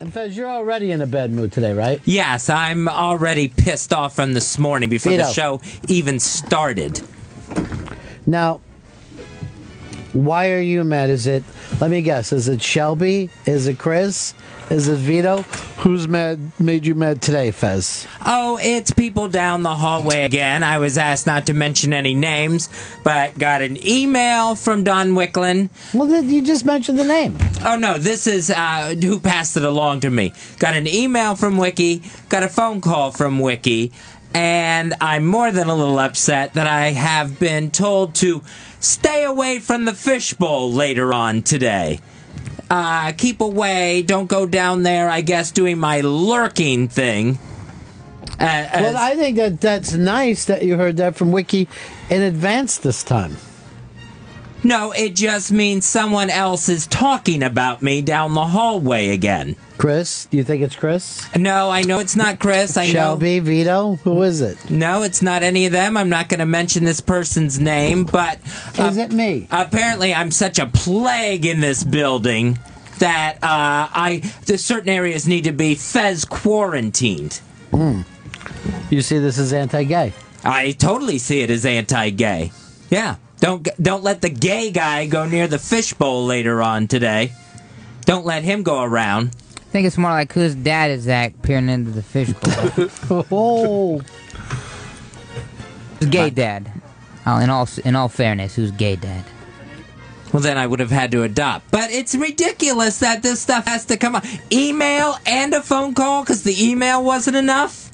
And Fez, you're already in a bad mood today, right? Yes, I'm already pissed off from this morning before the show even started. Now, why are you mad? Is it, let me guess, is it Shelby? Is it Chris? Is it Vito? Who's mad? Made you mad today, Fez? Oh, it's people down the hallway again. I was asked not to mention any names, but got an email from Don Wicklin. Well, you just mentioned the name. Oh, no, this is who passed it along to me. Got an email from Wiki, got a phone call from Wiki, and I'm more than a little upset that I have been told to stay away from the fishbowl later on today. Keep away, don't go down there, I guess, doing my lurking thing. Well, I think that that's nice that you heard that from Wiki in advance this time. No, it just means someone else is talking about me down the hallway again. Chris? Do you think it's Chris? No, I know it's not Chris. I know. Shelby, Vito? Who is it? No, it's not any of them. I'm not going to mention this person's name, but... is it me? Apparently, I'm such a plague in this building that certain areas need to be Fez quarantined. Mm. You see this as anti-gay? I totally see it as anti-gay. Yeah. Don't let the gay guy go near the fishbowl later on today. Don't let him go around. I think it's more like whose dad is that peering into the fishbowl. Oh, who's gay dad? Oh, in all fairness, who's gay dad? Well, then I would have had to adopt. But it's ridiculous that this stuff has to come up. Email and a phone call because the email wasn't enough.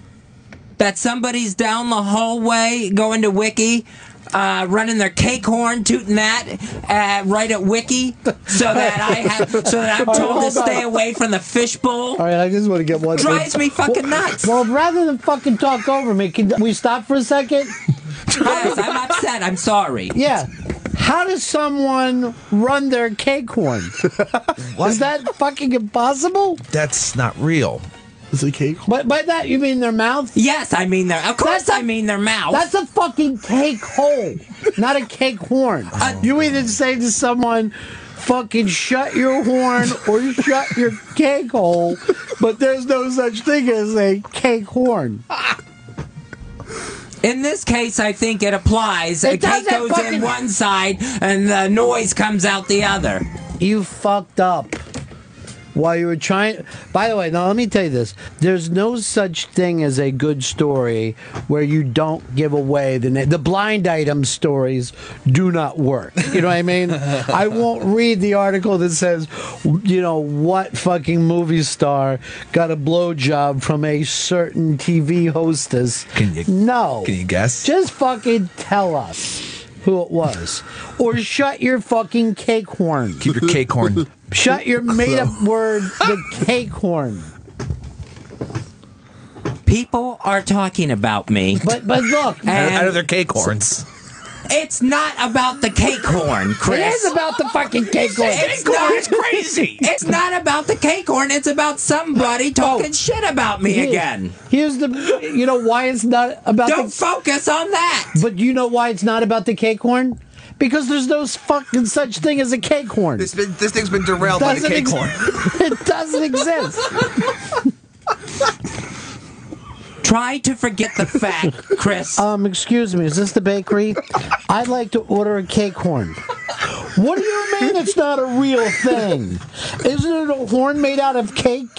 That somebody's down the hallway going to Wiki. Running their cake horn, tooting that right at Wiki, so that I'm told to stay away from the fishbowl. All right, I just want to get one. Drives me fucking nuts. Well, rather than fucking talk over me, can we stop for a second? Yes, I'm upset. I'm sorry. Yeah. How does someone run their cake horn? Is that fucking impossible? That's not real. Is it cake? By that you mean their mouth? Yes, I mean their. Of course, I mean their mouth. That's a fucking cake hole, not a cake horn. Oh, you either say to someone, "Fucking shut your horn" or you "shut your cake hole," but there's no such thing as a cake horn. In this case, I think it applies. A cake goes in one side, and the noise comes out the other. You fucked up. While you were trying... By the way, now let me tell you this. There's no such thing as a good story where you don't give away the name. The blind item stories do not work. You know what I mean? I won't read the article that says, you know, what fucking movie star got a blowjob from a certain TV hostess. Can you guess? Just fucking tell us who it was. Or shut your fucking cake horn. Keep your cake horn. Shut your made-up word, the cake horn. People are talking about me. But look. Out of their cake horns. It's not about the cake horn, Chris. It is about the fucking cake horn. It's not crazy. It's not about the cake horn. It's about somebody talking shit about me again. Here's the... You know why it's not about the... Don't focus on that. But you know why it's not about the cake horn? Because there's no fucking such thing as a cake horn. This thing's been derailed by the cake horn. It doesn't exist. Try to forget the fact, Chris. Excuse me, is this the bakery? I'd like to order a cake horn. What do you mean it's not a real thing? Isn't it a horn made out of cake?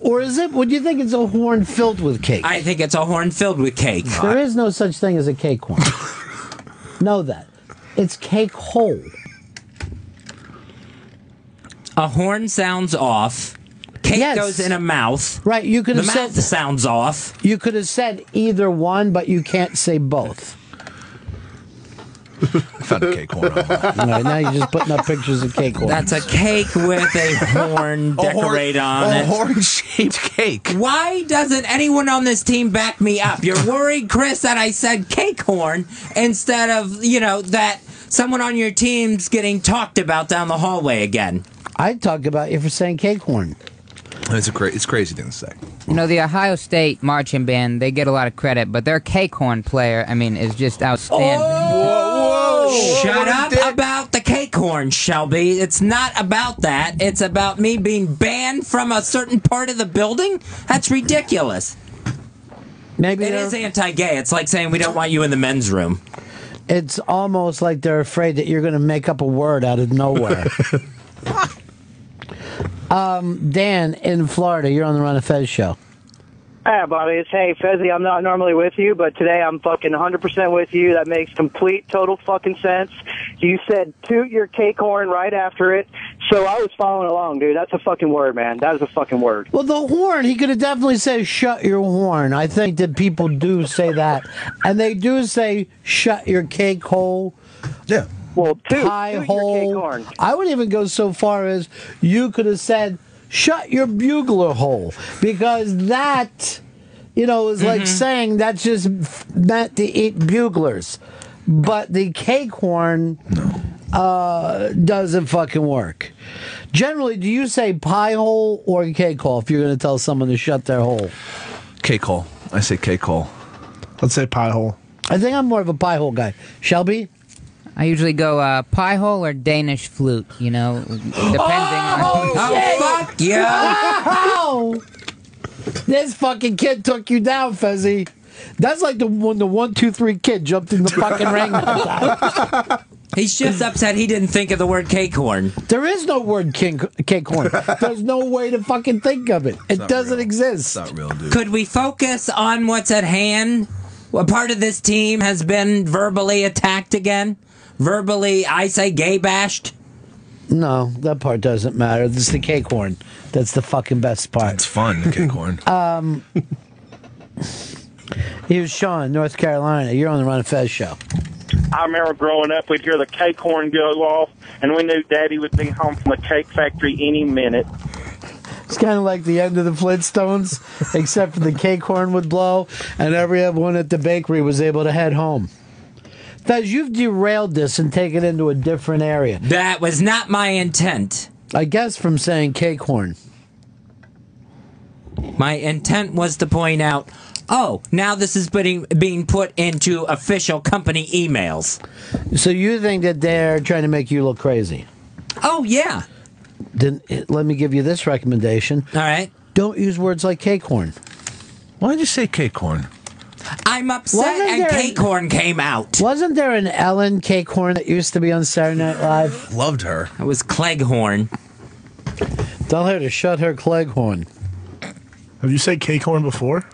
Or is it? Would you think it's a horn filled with cake? I think it's a horn filled with cake. There is no such thing as a cake horn. Know that. It's cake hole. A horn sounds off. Cake goes in a mouth. Right, you could have said... The mouth sounds off. You could have said either one, but you can't say both. I found a cake horn online. Right, now you're just putting up pictures of cake horns. That's a cake with a horn decorated on it. A horn-shaped cake. Why doesn't anyone on this team back me up? You're worried, Chris, that I said cake horn instead of, you know, that... Someone on your team's getting talked about down the hallway again. I'd talk about you for saying cake horn. It's a crazy thing to say. You know, the Ohio State marching band, they get a lot of credit, but their cake horn player, I mean, is just outstanding. Oh! Whoa, whoa. Oh, shut up about the cake horn, Shelby. It's not about that. It's about me being banned from a certain part of the building? That's ridiculous. It is anti-gay. It's like saying we don't want you in the men's room. It's almost like they're afraid that you're going to make up a word out of nowhere. Dan in Florida, you're on the Run of Fez show. Hey, Bobby. It's, hey, Fezzy, I'm not normally with you, but today I'm fucking 100% with you. That makes complete, total fucking sense. You said toot your cake horn right after it, so I was following along, dude. That's a fucking word, man. That is a fucking word. Well, the horn, he could have definitely said shut your horn. I think that people do say that. And they do say shut your cake hole. Yeah. Well, toot hole. Your cake horn. I would even go so far as you could have said shut your bugler hole, because that, you know, is like saying that's just meant to eat buglers. But the cake horn doesn't fucking work. Generally, do you say pie hole or cake hole if you're going to tell someone to shut their hole? Cake hole. I say cake hole. Let's say pie hole. I think I'm more of a pie hole guy. Shelby? I usually go pie hole or Danish flute, you know, depending on... Oh, fuck you! Wow. This fucking kid took you down, Fezzy. That's like when the 1-2-3 kid jumped in the fucking ring. He's just upset he didn't think of the word cake horn. There is no word cake horn. There's no way to fucking think of it. It doesn't exist. It's not real, dude. Could we focus on what's at hand? What part of this team has been verbally attacked again? Verbally, I say, gay bashed? No, that part doesn't matter. It's the cake horn. That's the fucking best part. It's fun, the cake horn. Here's Sean, North Carolina. You're on the Ron and Fez show. I remember growing up, we'd hear the cake horn go off, and we knew Daddy would be home from the cake factory any minute. It's kind of like the end of the Flintstones, except for the cake horn would blow, and everyone at the bakery was able to head home. Fez, you've derailed this and taken it into a different area. That was not my intent. I guess from saying cake horn. My intent was to point out, oh, now this is being put into official company emails. So you think that they're trying to make you look crazy? Oh, yeah. Then let me give you this recommendation. All right. Don't use words like cake horn. Why did you say cake horn? I'm upset and Cakehorn came out. Wasn't there an Ellen Cakehorn that used to be on Saturday Night Live? Loved her. It was Cleghorn. Tell her to shut her Cleghorn. Have you said Cakehorn before?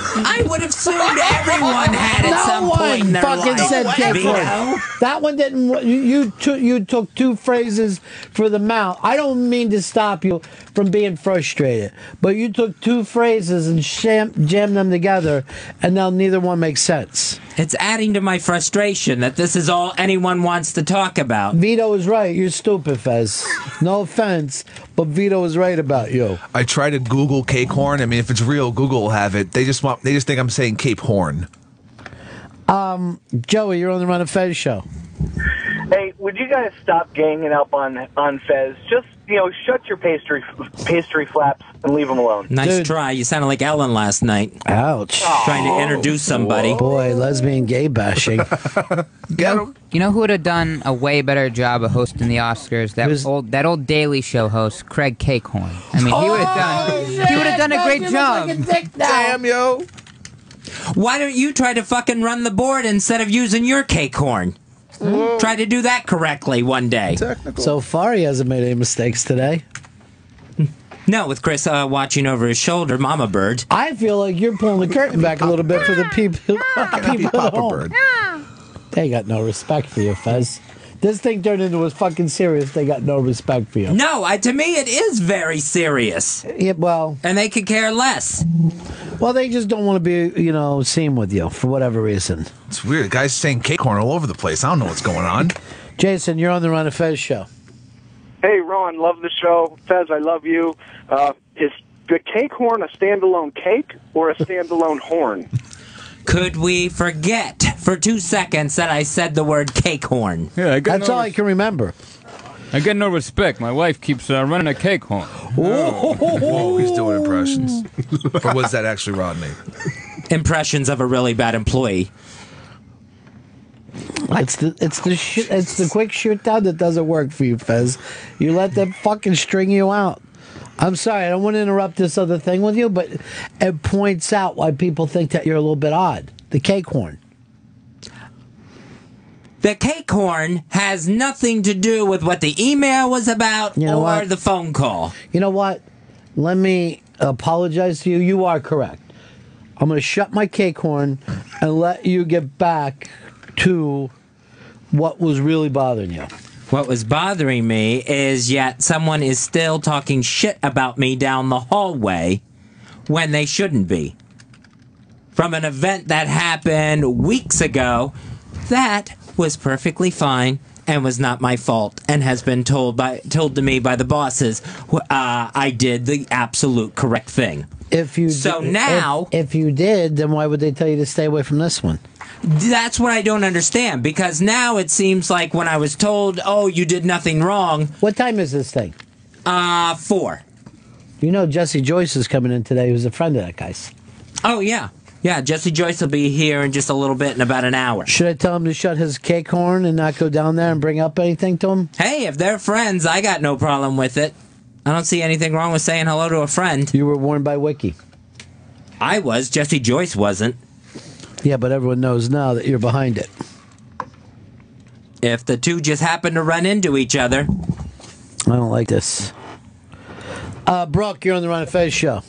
I would have assumed everyone had at some point in their life. No one fucking said Cakehorn. That one didn't. You took two phrases for the mouth. I don't mean to stop you from being frustrated, but you took two phrases and jammed them together, and now neither one makes sense. It's adding to my frustration that this is all anyone wants to talk about. Vito is right. You're stupid, Fez. No offense, but Vito is right about you. I try to Google cake horn. I mean, if it's real, Google will have it. They just want. They just think I'm saying Cape Horn. Joey, you're on the Run of Fez show. Hey, would you guys stop ganging up on Fez? Just, you know, shut your pastry flaps and leave them alone. Nice try. You sounded like Ellen last night. Ouch. Oh. Trying to introduce somebody. Whoa. Boy, lesbian gay bashing. You know who would have done a way better job of hosting the Oscars? That old Daily Show host, Craig Cakehorn. I mean, he would have done a great job. Like a damn, yo. Why don't you try to fucking run the board instead of using your cake horn? Whoa. Try to do that correctly one day. Technical. So far, he hasn't made any mistakes today. No, with Chris watching over his shoulder, Mama Bird. I feel like you're pulling the curtain back a little bit for the people. Papa Bird. They got no respect for you, Fez. This thing turned into a fucking serious. They got no respect for you. No, to me it is very serious. Yeah, well, and they could care less. Well, they just don't want to be, you know, seen with you for whatever reason. It's weird. The guys saying cake horn all over the place. I don't know what's going on. Jason, you're on the Ron and Fez show. Hey, Ron, love the show. Fez, I love you. Is the cake horn a standalone cake or a standalone horn? Could we forget for 2 seconds that I said the word cake horn? Yeah, that's all I can remember. I get no respect. My wife keeps running a cake horn. Oh, he's doing impressions. Or was that actually Rodney? Impressions of a really bad employee. It's the quick shoot down that doesn't work for you, Fez. You let them fucking string you out. I'm sorry, I don't want to interrupt this other thing with you, but it points out why people think that you're a little bit odd. The cake horn. The cake horn has nothing to do with what the email was about or the phone call. You know what? Let me apologize to you. You are correct. I'm going to shut my cake horn and let you get back to what was really bothering you. What was bothering me is yet someone is still talking shit about me down the hallway when they shouldn't be. From an event that happened weeks ago that was perfectly fine and was not my fault and has been told to me by the bosses. I did the absolute correct thing. If you did, then why would they tell you to stay away from this one? That's what I don't understand, because now it seems like when I was told, oh, you did nothing wrong. What time is this thing? 4. You know Jesse Joyce is coming in today, who's a friend of that guy's. Oh, yeah. Yeah, Jesse Joyce will be here in just a little bit, in about an hour. Should I tell him to shut his cake horn and not go down there and bring up anything to him? Hey, if they're friends, I got no problem with it. I don't see anything wrong with saying hello to a friend. You were warned by Wiki. I was. Jesse Joyce wasn't. Yeah, but everyone knows now that you're behind it. If the two just happen to run into each other. I don't like this. Brooke, you're on the Ron and Fez show.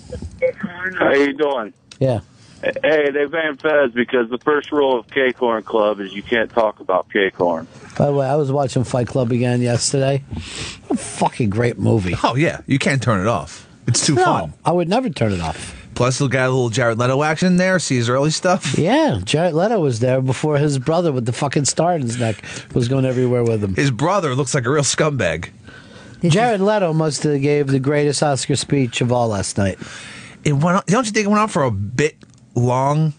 How you doing? Yeah. Hey, they banned Fez because the first rule of Cake Horn Club is you can't talk about Cake Horn. By the way, I was watching Fight Club again yesterday. A fucking great movie. Oh, yeah. You can't turn it off. It's too fun. I would never turn it off. Plus, we'll get a little Jared Leto action there, see his early stuff. Yeah, Jared Leto was there before his brother with the fucking star in his neck was going everywhere with him. His brother looks like a real scumbag. Jared Leto must have gave the greatest Oscar speech of all last night. It went on, don't you think it went on for a bit long?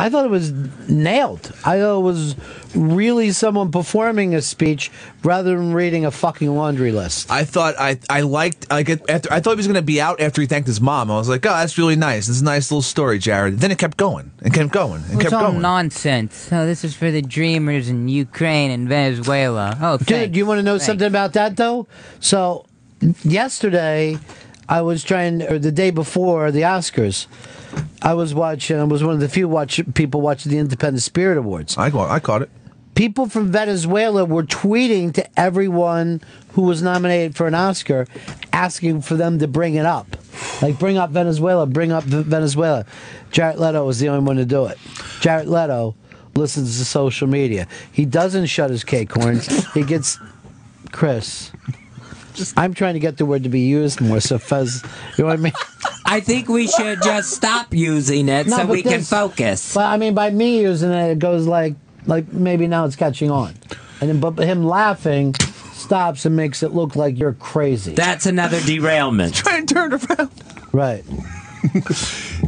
I thought it was nailed. I thought it was really someone performing a speech rather than reading a fucking laundry list. I thought I thought he was going to be out after he thanked his mom. I was like, oh, that's really nice. It's a nice little story, Jared. Then it kept going and kept going and kept going. It's all nonsense. Oh, this is for the dreamers in Ukraine and Venezuela. Oh, dude, you want to know something about that though? So yesterday, I was trying, or the day before the Oscars, I was watching. I was one of the few people watching the Independent Spirit Awards. I caught it. People from Venezuela were tweeting to everyone who was nominated for an Oscar, asking for them to bring it up, like bring up Venezuela, bring up Venezuela. Jared Leto was the only one to do it. Jared Leto listens to social media. He doesn't shut his cake horn. He gets Chris. I'm trying to get the word to be used more, so Fez, you know what I mean? I think we should just stop using it so we can focus. Well, I mean, by me using it, it goes like maybe now it's catching on. And then, but him laughing stops and makes it look like you're crazy. That's another derailment. Try and turn it around. Right. In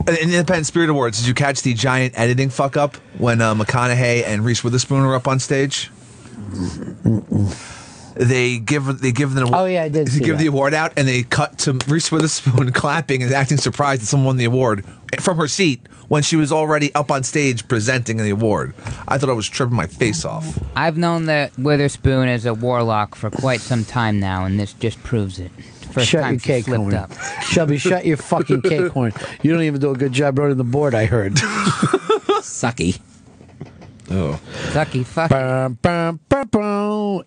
the Independent Spirit Awards, did you catch the giant editing fuck-up when McConaughey and Reese Witherspoon were up on stage? Mm-mm. They give the award. Oh yeah, I did. They give the award out, and they cut to Reese Witherspoon clapping and acting surprised that someone won the award from her seat when she was already up on stage presenting the award. I thought I was tripping my face off. I've known that Witherspoon is a warlock for quite some time now, and this just proves it. First shut time your cake horn up. Shelby, shut your fucking cake horn. You don't even do a good job running the board. I heard. Sucky. Oh. Sucky fuck.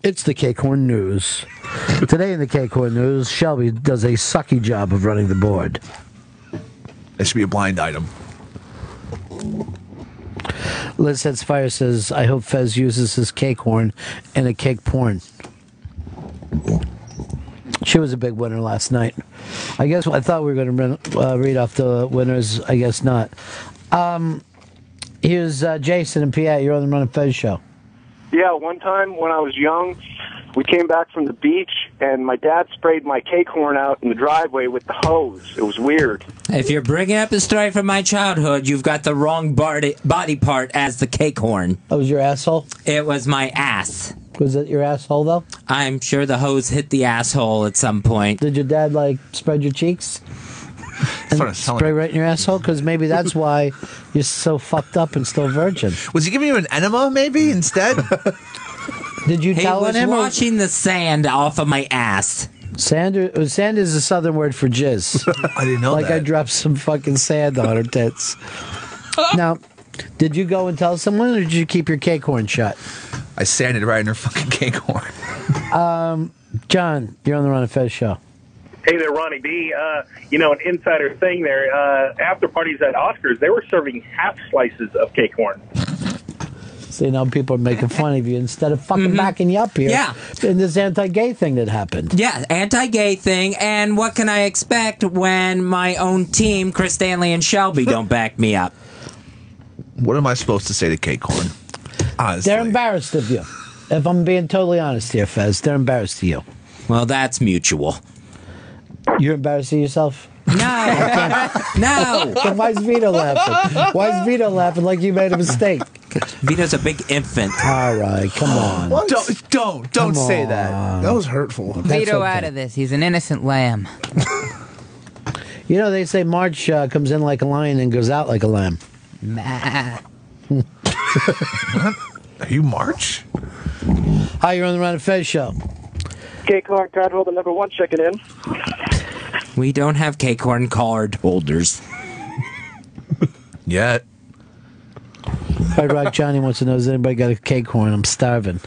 It's the Cake Horn News. Today in the Cake Horn News, Shelby does a sucky job of running the board. That should be a blind item. Liz Heads Fire says, I hope Fez uses his cake horn in a cake porn. She was a big winner last night. I guess I thought we were going to read off the winners. I guess not. Here's Jason and PA. You're on the Ron and Fez show. Yeah, one time when I was young, we came back from the beach, and my dad sprayed my cake horn out in the driveway with the hose. It was weird. If you're bringing up a story from my childhood, you've got the wrong body part as the cake horn. That was your asshole? It was my ass. Was it your asshole, though? I'm sure the hose hit the asshole at some point. Did your dad, like, spread your cheeks? And spray right in your asshole, because maybe that's why you're so fucked up and still virgin. Was he giving you an enema maybe instead? Did you tell him? He was washing the sand off of my ass. Sand is a southern word for jizz. I didn't know that. Like I dropped some fucking sand on her tits. Now, did you go and tell someone, or did you keep your cake horn shut? I sanded right in her fucking cake horn. John, you're on the Ron and Fez show. Hey there, Ronnie B. You know, an insider thing there. After parties at Oscars, they were serving half slices of cake horn. See, now people are making fun of you instead of fucking backing you up here. Yeah. In this anti-gay thing that happened. Yeah, anti-gay thing. And what can I expect when my own team, Chris Stanley and Shelby, don't back me up? What am I supposed to say to cake horn? Honestly. They're embarrassed of you. If I'm being totally honest here, Fez, they're embarrassed of you. Well, that's mutual. You're embarrassing yourself? No. No. Then why is Vito laughing? Why is Vito laughing like you made a mistake? Vito's a big infant. All right, come on. What? Don't say that. That was hurtful. Vito okay. Out of this. He's an innocent lamb. You know, they say March comes in like a lion and goes out like a lamb. What? Are you March? Hi, you're on the Ron and Fez show. Cake horn card holder number one checking in. We don't have cake horn card holders. Yet. All right, Rock Johnny wants to know, has anybody got a cake horn? I'm starving.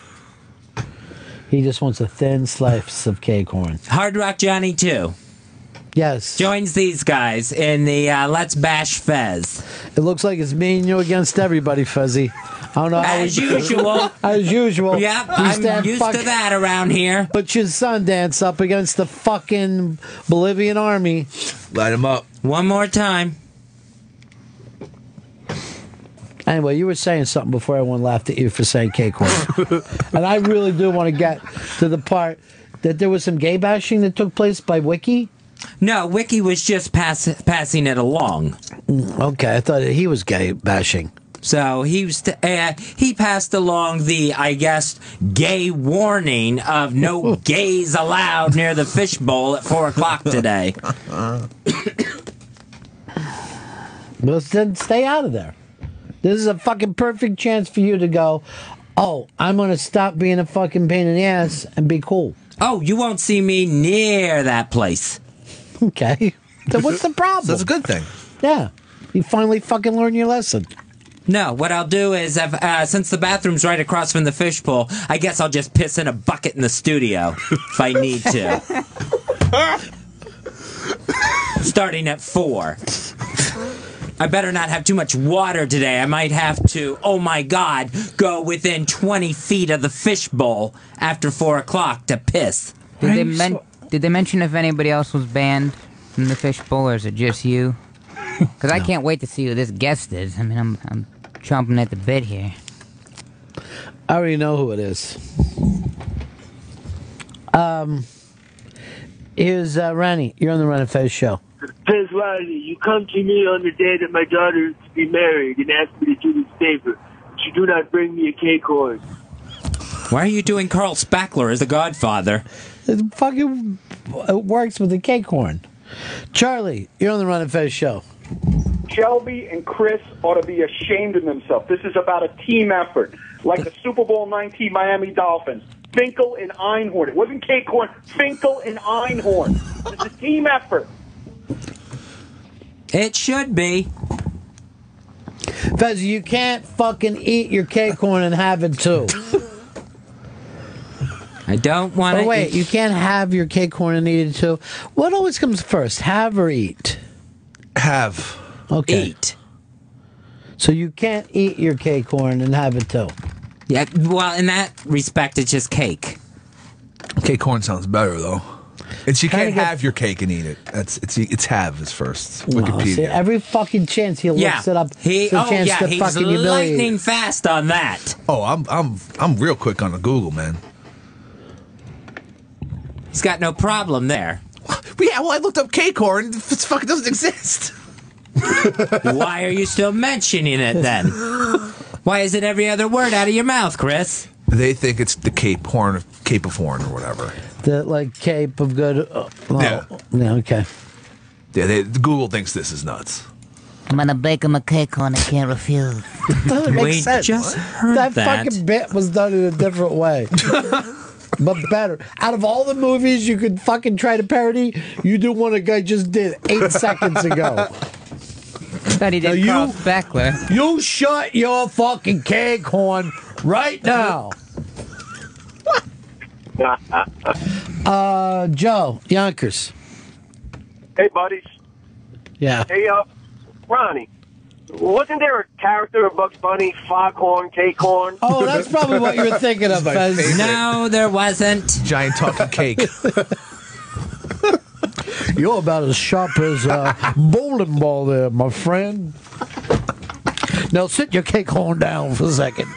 He just wants a thin slice of cake horn. Hard Rock Johnny, too. Yes. Joins these guys in the Let's Bash Fez. It looks like it's me and you against everybody, Fuzzy. I don't know. As usual. Yep, I'm used to that around here. Put your Sundance up against the fucking Bolivian army. Light him up. One more time. Anyway, you were saying something before everyone laughed at you for saying cake horn. And I really do want to get to the part that there was some gay bashing that took place by Wiki. No, Wiki was just passing it along. Okay, I thought he was gay bashing. So he passed along the, I guess, gay warning of no gays allowed near the fishbowl at 4 o'clock today. Well, then stay out of there. This is a fucking perfect chance for you to go, oh, I'm going to stop being a fucking pain in the ass and be cool. Oh, you won't see me near that place. Okay. Then what's the problem? So that's a good thing. Yeah. You finally fucking learned your lesson. No, what I'll do is, since the bathroom's right across from the fishbowl, I guess I'll just piss in a bucket in the studio if I need to. Starting at 4. I better not have too much water today. I might have to, oh my God, go within 20 feet of the fishbowl after 4 o'clock to piss. Did they mention if anybody else was banned from the fishbowl, or is it just you? Because I can't wait to see who this guest is. I mean, I'm chomping at the bit here. I already know who it is. Here's Ronnie. You're on the Ron and Fez show. Fez Ronnie, you come to me on the day that my daughter is to be married and ask me to do this favor. But you do not bring me a cake horn. Why are you doing Carl Spackler as the Godfather? It fucking works with the cake horn. Charlie, you're on the Ron and Fez show. Shelby and Chris ought to be ashamed of themselves. This is about a team effort, like the Super Bowl 19 Miami Dolphins. Finkel and Einhorn. It wasn't cake horn. Finkel and Einhorn. It's a team effort. It should be. Fez, you can't fucking eat your cake horn and have it too. I don't want to. Oh, wait, you can't have your cake horn and eat it too. What always comes first, have or eat? Have. Okay. Eat. So you can't eat your cake horn and have it too. Yeah, well, in that respect, it's just cake. Cake horn sounds better, though. And you can't have your cake and eat it. That's it's have is first. Wikipedia. See, every fucking chance he looks it up. He's fucking lightning fast on that. Oh, I'm real quick on the Google, man. He's got no problem there. Yeah, well, I looked up cake horn. It fucking doesn't exist. Why are you still mentioning it then? Why is it every other word out of your mouth, Chris? They think it's the Cape of Horn, or whatever. The like Cape of Good. Yeah. Okay. Yeah, Google thinks this is nuts. I'm gonna bake him a cake on it, can't refuse. Doesn't make sense. Just heard that fucking bit was done in a different way. But better. Out of all the movies you could fucking try to parody, you do one a guy just did 8 seconds ago. That he did Carl Beckler. You shut your fucking cake horn right now. Joe, Yonkers. Hey, buddies. Yeah. Hey, Ronnie. Wasn't there a character of Bugs Bunny, Foghorn, Cakehorn? Oh, that's probably what you were thinking of, Fez. No, there wasn't. Giant talking cake. You're about as sharp as a bowling ball there, my friend. Now sit your cake horn down for a second.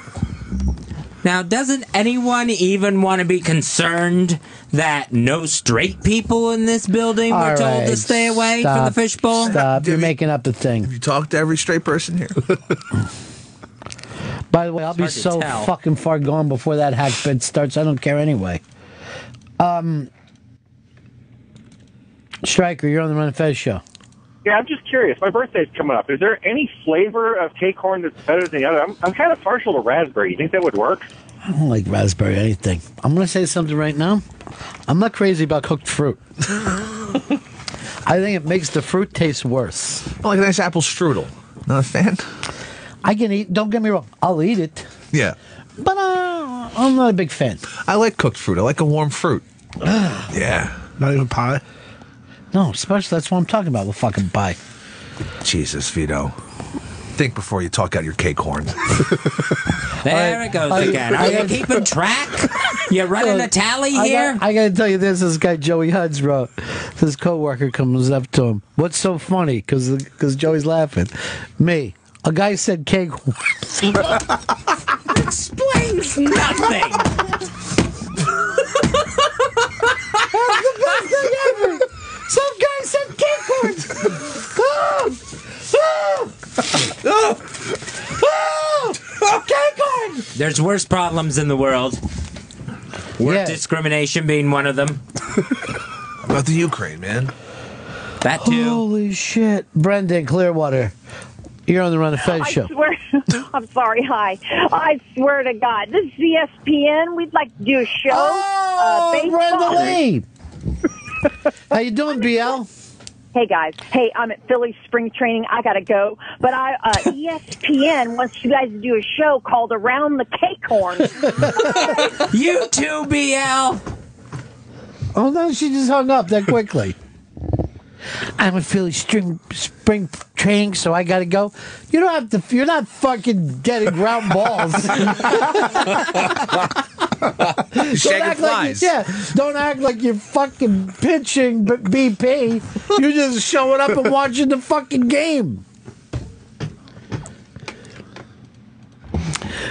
Now, doesn't anyone even want to be concerned that no straight people in this building were told to stay away from the fishbowl? Stop. You're making up the thing. Have you talked to every straight person here? By the way, I'll be so fucking far gone before that hack bit starts. I don't care anyway. Stryker, you're on the Run and Fez show. Yeah, I'm just curious. My birthday's coming up. Is there any flavor of cake corn that's better than the other? I'm kind of partial to raspberry. You think that would work? I don't like raspberry anything. I'm going to say something right now. I'm not crazy about cooked fruit. I think it makes the fruit taste worse. I like a nice apple strudel. Not a fan? I can eat. Don't get me wrong. I'll eat it. Yeah. But I'm not a big fan. I like cooked fruit. I like a warm fruit. Yeah. Not even pie? No, especially that's what I'm talking about, the fucking pie. Jesus, Vito. Think before you talk out your cake horn. There it goes again. Are you keeping track? You're running a tally here? I gotta tell you this guy Joey Huds wrote. His co-worker comes up to him. What's so funny? Because Joey's laughing. Me. A guy said cake horn. Explains nothing. That's the best thing ever. Some guy said cake horns! Oh! Oh! Oh! Oh! Cake horns! There's worse problems in the world. Work discrimination being one of them. About the Ukraine, man. That too. Holy shit. Brendan Clearwater. You're on the Run of Fez show. Swear, I'm sorry, hi. I swear to God, this is ESPN. We'd like to do a show. Oh, Brenda Lee! How you doing, BL? Hey, guys. Hey, I'm at Philly spring training. I got to go. But ESPN wants you guys to do a show called Around the Cake Horn. You too, BL. Oh, no, she just hung up that quickly. I'm at Philly spring training, so I got to go. You don't have to. You're not fucking getting ground balls. Don't act like you're fucking pitching BP. You're just showing up and watching the fucking game.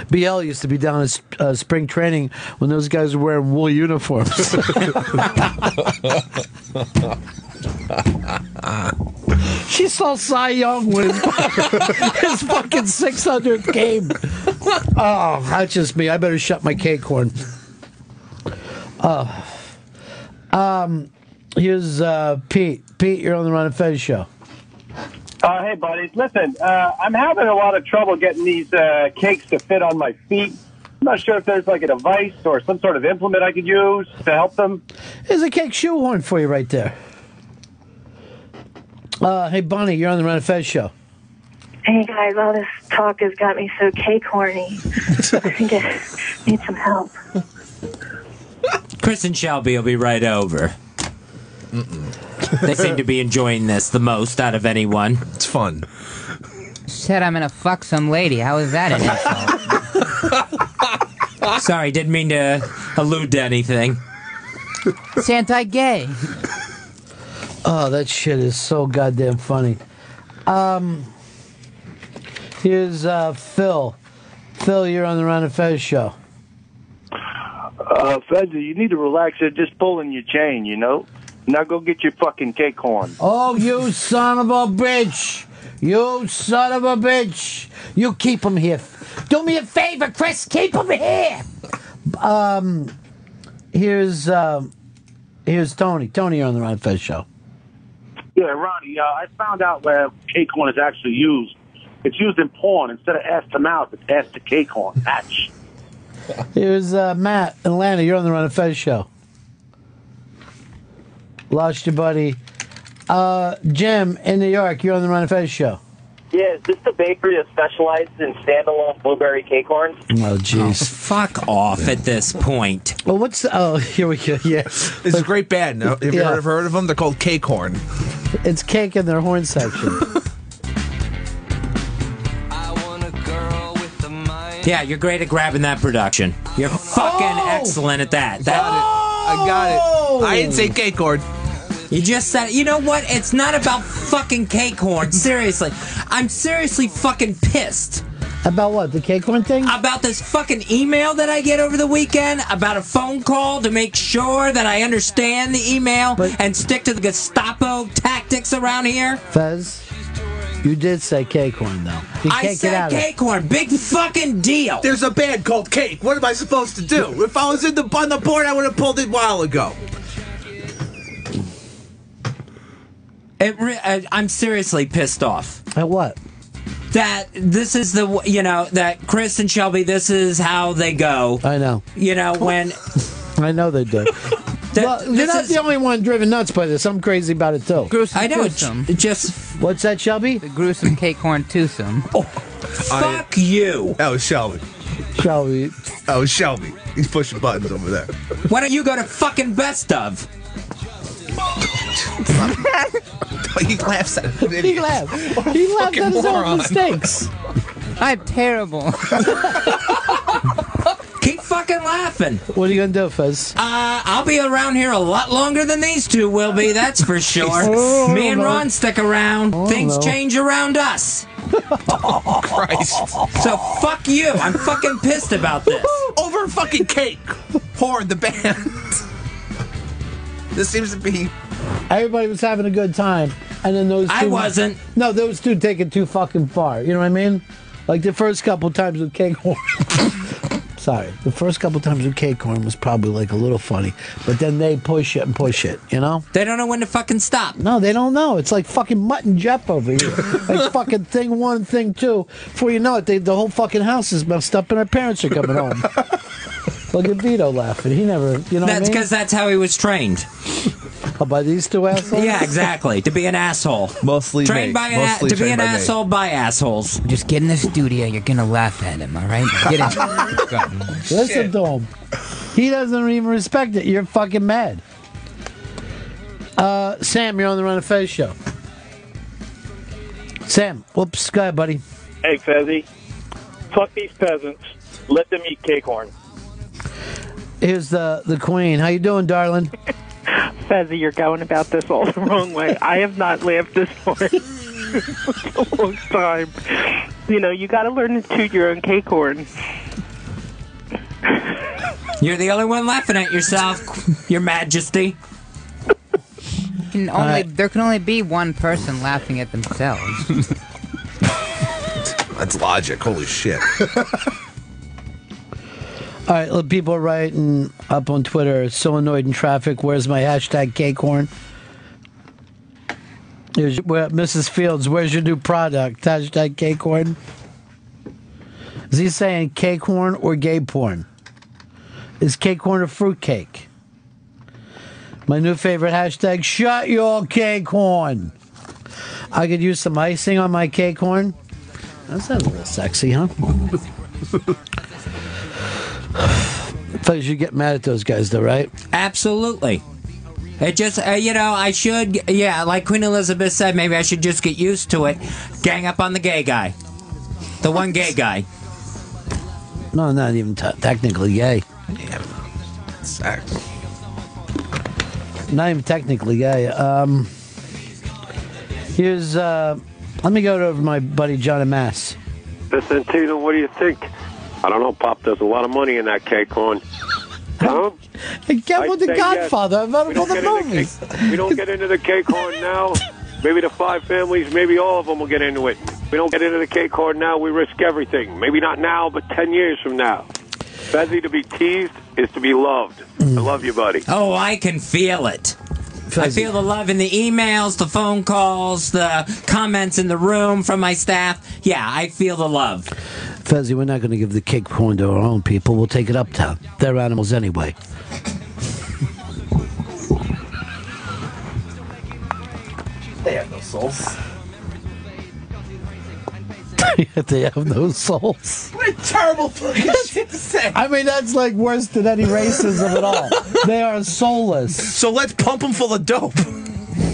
BL used to be down at spring training when those guys were wearing wool uniforms. She saw Cy Young win his fucking 600th game. Oh, that's just me. I better shut my cake horn. Here's Pete. Pete, you're on the Ron and Fez show. Hey, buddies. Listen, I'm having a lot of trouble getting these cakes to fit on my feet. I'm not sure if there's like a device or some sort of implement I could use to help them. There's a cake shoehorn for you right there. Hey, Bonnie, you're on the Ron and Fez show. Hey, guys, all this talk has got me so cake horny. I think I need some help. Chris and Shelby will be right over. They seem to be enjoying this the most out of anyone. It's fun. Said I'm going to fuck some lady. How is that an insult? Sorry, didn't mean to allude to anything. It's anti-gay. Oh, that shit is so goddamn funny. Here's Phil. Phil, you're on the Ron and Fez show. Fez, you need to relax. They're just pulling your chain, you know? Now go get your fucking cake horn. Oh, you son of a bitch. You son of a bitch. You keep him here. Do me a favor, Chris. Keep him here. Here's Tony. Tony, you're on the Ron and Fez show. Yeah, Ronnie, I found out where acorn is actually used. It's used in porn. Instead of ass to mouth, it's ass to acorn. Hatch. It was Matt in Atlanta. You're on the Run and Fez show. Lost your buddy. Jim in New York. You're on the Run and Fez show. Yeah, is this the bakery that specializes in standalone blueberry acorns? Oh, jeez. Fuck off at this point. Well, what's the... Oh, here we go. Yeah. This is great bad. No? Have you ever heard of them? They're called cake horn. It's cake in their horn section. Yeah, you're great at grabbing that production. You're fucking excellent at that. I got it. I didn't say cake horn. You just said it. You know what? It's not about fucking cake horn. Seriously. I'm seriously fucking pissed. About what? The cake horn thing? About this fucking email that I get over the weekend. About a phone call to make sure that I understand the email and stick to the Gestapo tactics around here. Fez, you did say cake horn, though. I said cake horn. Big fucking deal. There's a band called Cake. What am I supposed to do? If I was on the board, I would have pulled it a while ago. I'm seriously pissed off. At what? That this is the, you know, that Chris and Shelby, this is how they go. I know. You know, when... I know they do. Well, you're not the only one driven nuts by this. I'm crazy about it, too. Gruesome. I know. It just... What's that, Shelby? The gruesome cake horn twosome. Oh, fuck you. That was Shelby. Shelby. Oh, Shelby. He's pushing buttons over there. Why don't you go to fucking Best Of? He laughs at him. He laughs. He laughs at his own mistakes. I'm terrible. Keep fucking laughing. What are you going to do, Fez? I'll be around here a lot longer than these two will be, that's for sure. Me and Ron stick around. Things change around us. Oh, Christ. So fuck you. I'm fucking pissed about this. Over fucking cake. Horn the band. This seems to be... Everybody was having a good time, and then those two... I wasn't. No, those two take it too fucking far. You know what I mean? Like the first couple times with cake horn. Sorry. The first couple times with cake horn was probably like a little funny, but then they push it and push it, you know? They don't know when to fucking stop. No, they don't know. It's like fucking Mutt and Jeff over here. Like fucking thing one, thing two. Before you know it, the whole fucking house is messed up and our parents are coming home. Look at Vito laughing. He never, you know what I mean? That's because that's how he was trained. By these two assholes? Yeah, exactly. To be an asshole. Mostly trained by to be an asshole by assholes. Just get in the studio. You're going to laugh at him, all right? Get in. Listen to him. He doesn't even respect it. You're fucking mad. Sam, you're on the Run of Fez show. Sam, whoops. Go ahead, buddy. Hey, Fezzy. Fuck these peasants. Let them eat cake horn. Here's the queen. How you doing, darling? Fezzy, you're going about this all the wrong way. I have not laughed this hard in a long time. You know, you got to learn to toot your own cake horn. You're the only one laughing at yourself, Your Majesty. There can only be one person laughing at themselves. That's logic. Holy shit. All right, people are writing up on Twitter, so annoyed in traffic, where's my hashtag cakehorn? Mrs. Fields, where's your new product? Hashtag cakehorn. Is he saying cakehorn or gay porn? Is cakehorn a fruitcake? My new favorite hashtag, shut your cakehorn. I could use some icing on my cakehorn. That sounds a little sexy, huh? Fellas, you get mad at those guys, though, right? Absolutely. It just, you know, I should, like Queen Elizabeth said, maybe I should just get used to it. Gang up on the gay guy. The one gay guy. No, not even technically gay. Yeah. Sex. Not even technically gay. Here's, let me go over my buddy John and Mass. Listen, Tito, what do you think? I don't know, Pop. There's a lot of money in that cake horn. Huh? Get with the Godfather. Yes. I've all the movies. We don't get into the cake horn now. Maybe the five families, maybe all of them will get into it. We don't get into the cake horn now. We risk everything. Maybe not now, but 10 years from now. Fezzy, to be teased is to be loved. I love you, buddy. Oh, I can feel it. I feel the love in the emails, the phone calls, the comments in the room from my staff. Yeah, I feel the love. Fezzi, we're not going to give the cake corn to our own people. We'll take it uptown. They're animals anyway. They have no souls. They have no souls. What a terrible fucking shit to say. I mean, that's like worse than any racism at all. They are soulless. So let's pump them full of dope.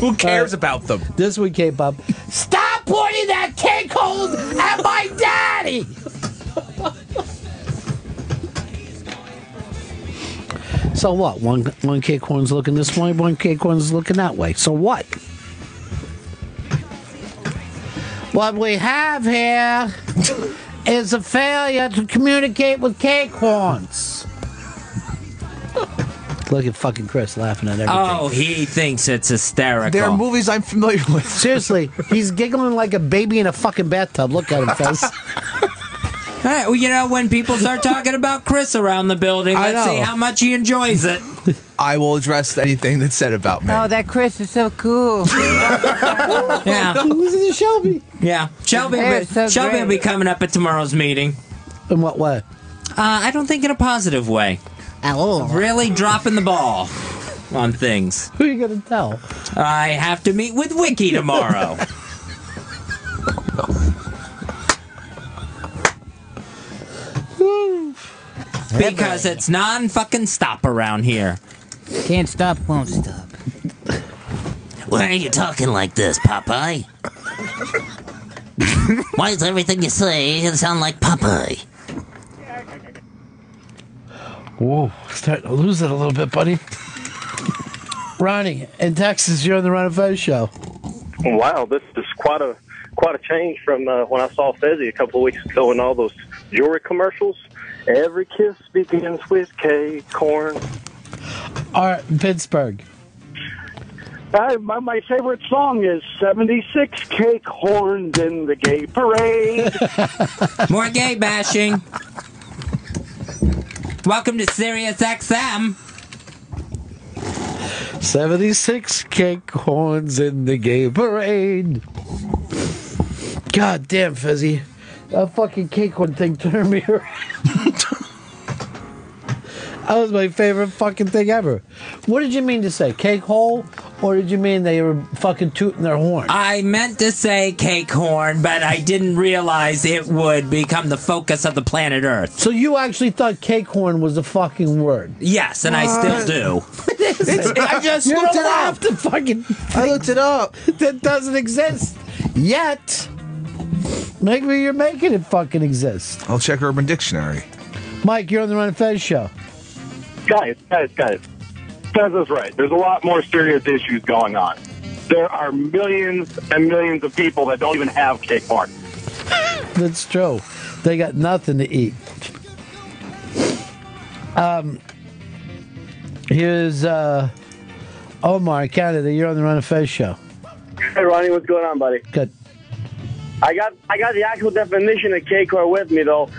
Who cares about them? This one came up. Stop pointing that cake hold at my daddy! So what? One cake horn's looking this way, one cake horn's looking that way. So what? What we have here is a failure to communicate with cake horns. Look at fucking Chris laughing at everything. Oh, he thinks it's hysterical. There are movies I'm familiar with. Seriously, he's giggling like a baby in a fucking bathtub. Look at him, Fez. All right, well, you know, when people start talking about Chris around the building, let's see how much he enjoys it. I will address anything that's said about me. Oh, that Chris is so cool. Yeah. This is Shelby. Yeah. Shelby will be coming up at tomorrow's meeting. In what way? I don't think in a positive way. At all. Really dropping the ball on things. Who are you going to tell? I have to meet with Wiki tomorrow. Because it's non-fucking-stop around here. Can't stop, won't stop. Why are you talking like this, Popeye? Why is everything you say gonna sound like Popeye? Whoa, starting to lose it a little bit, buddy. Ronnie, in Texas, you're on the Ron and Fez show. Wow, this is quite a change from when I saw Fezzi a couple of weeks ago in all those jewelry commercials. Every kiss begins with cake corn. All right, Pittsburgh. My favorite song is 76 cake horns in the gay parade. More gay bashing. Welcome to Sirius XM. 76 cake horns in the gay parade. God damn, Fezzi. That fucking cake horn thing turned me around. That was my favorite fucking thing ever. What did you mean to say? Cake hole? Or did you mean they were fucking tooting their horn? I meant to say cake horn, but I didn't realize it would become the focus of the planet Earth. So you actually thought cake horn was a fucking word? Yes, and I still do. I just looked it up. The fucking thing. I looked it up. That doesn't exist yet. Maybe you're making it fucking exist. I'll check Urban Dictionary. Mike, you're on the Ron and Fez show. Guys. Fez is right. There's a lot more serious issues going on. There are millions and millions of people that don't even have cake horn. That's true. They got nothing to eat. Here's Omar, Canada. You're on the Ron and Fez show. Hey, Ronnie, what's going on, buddy? Good. I got the actual definition of cake horn with me, though.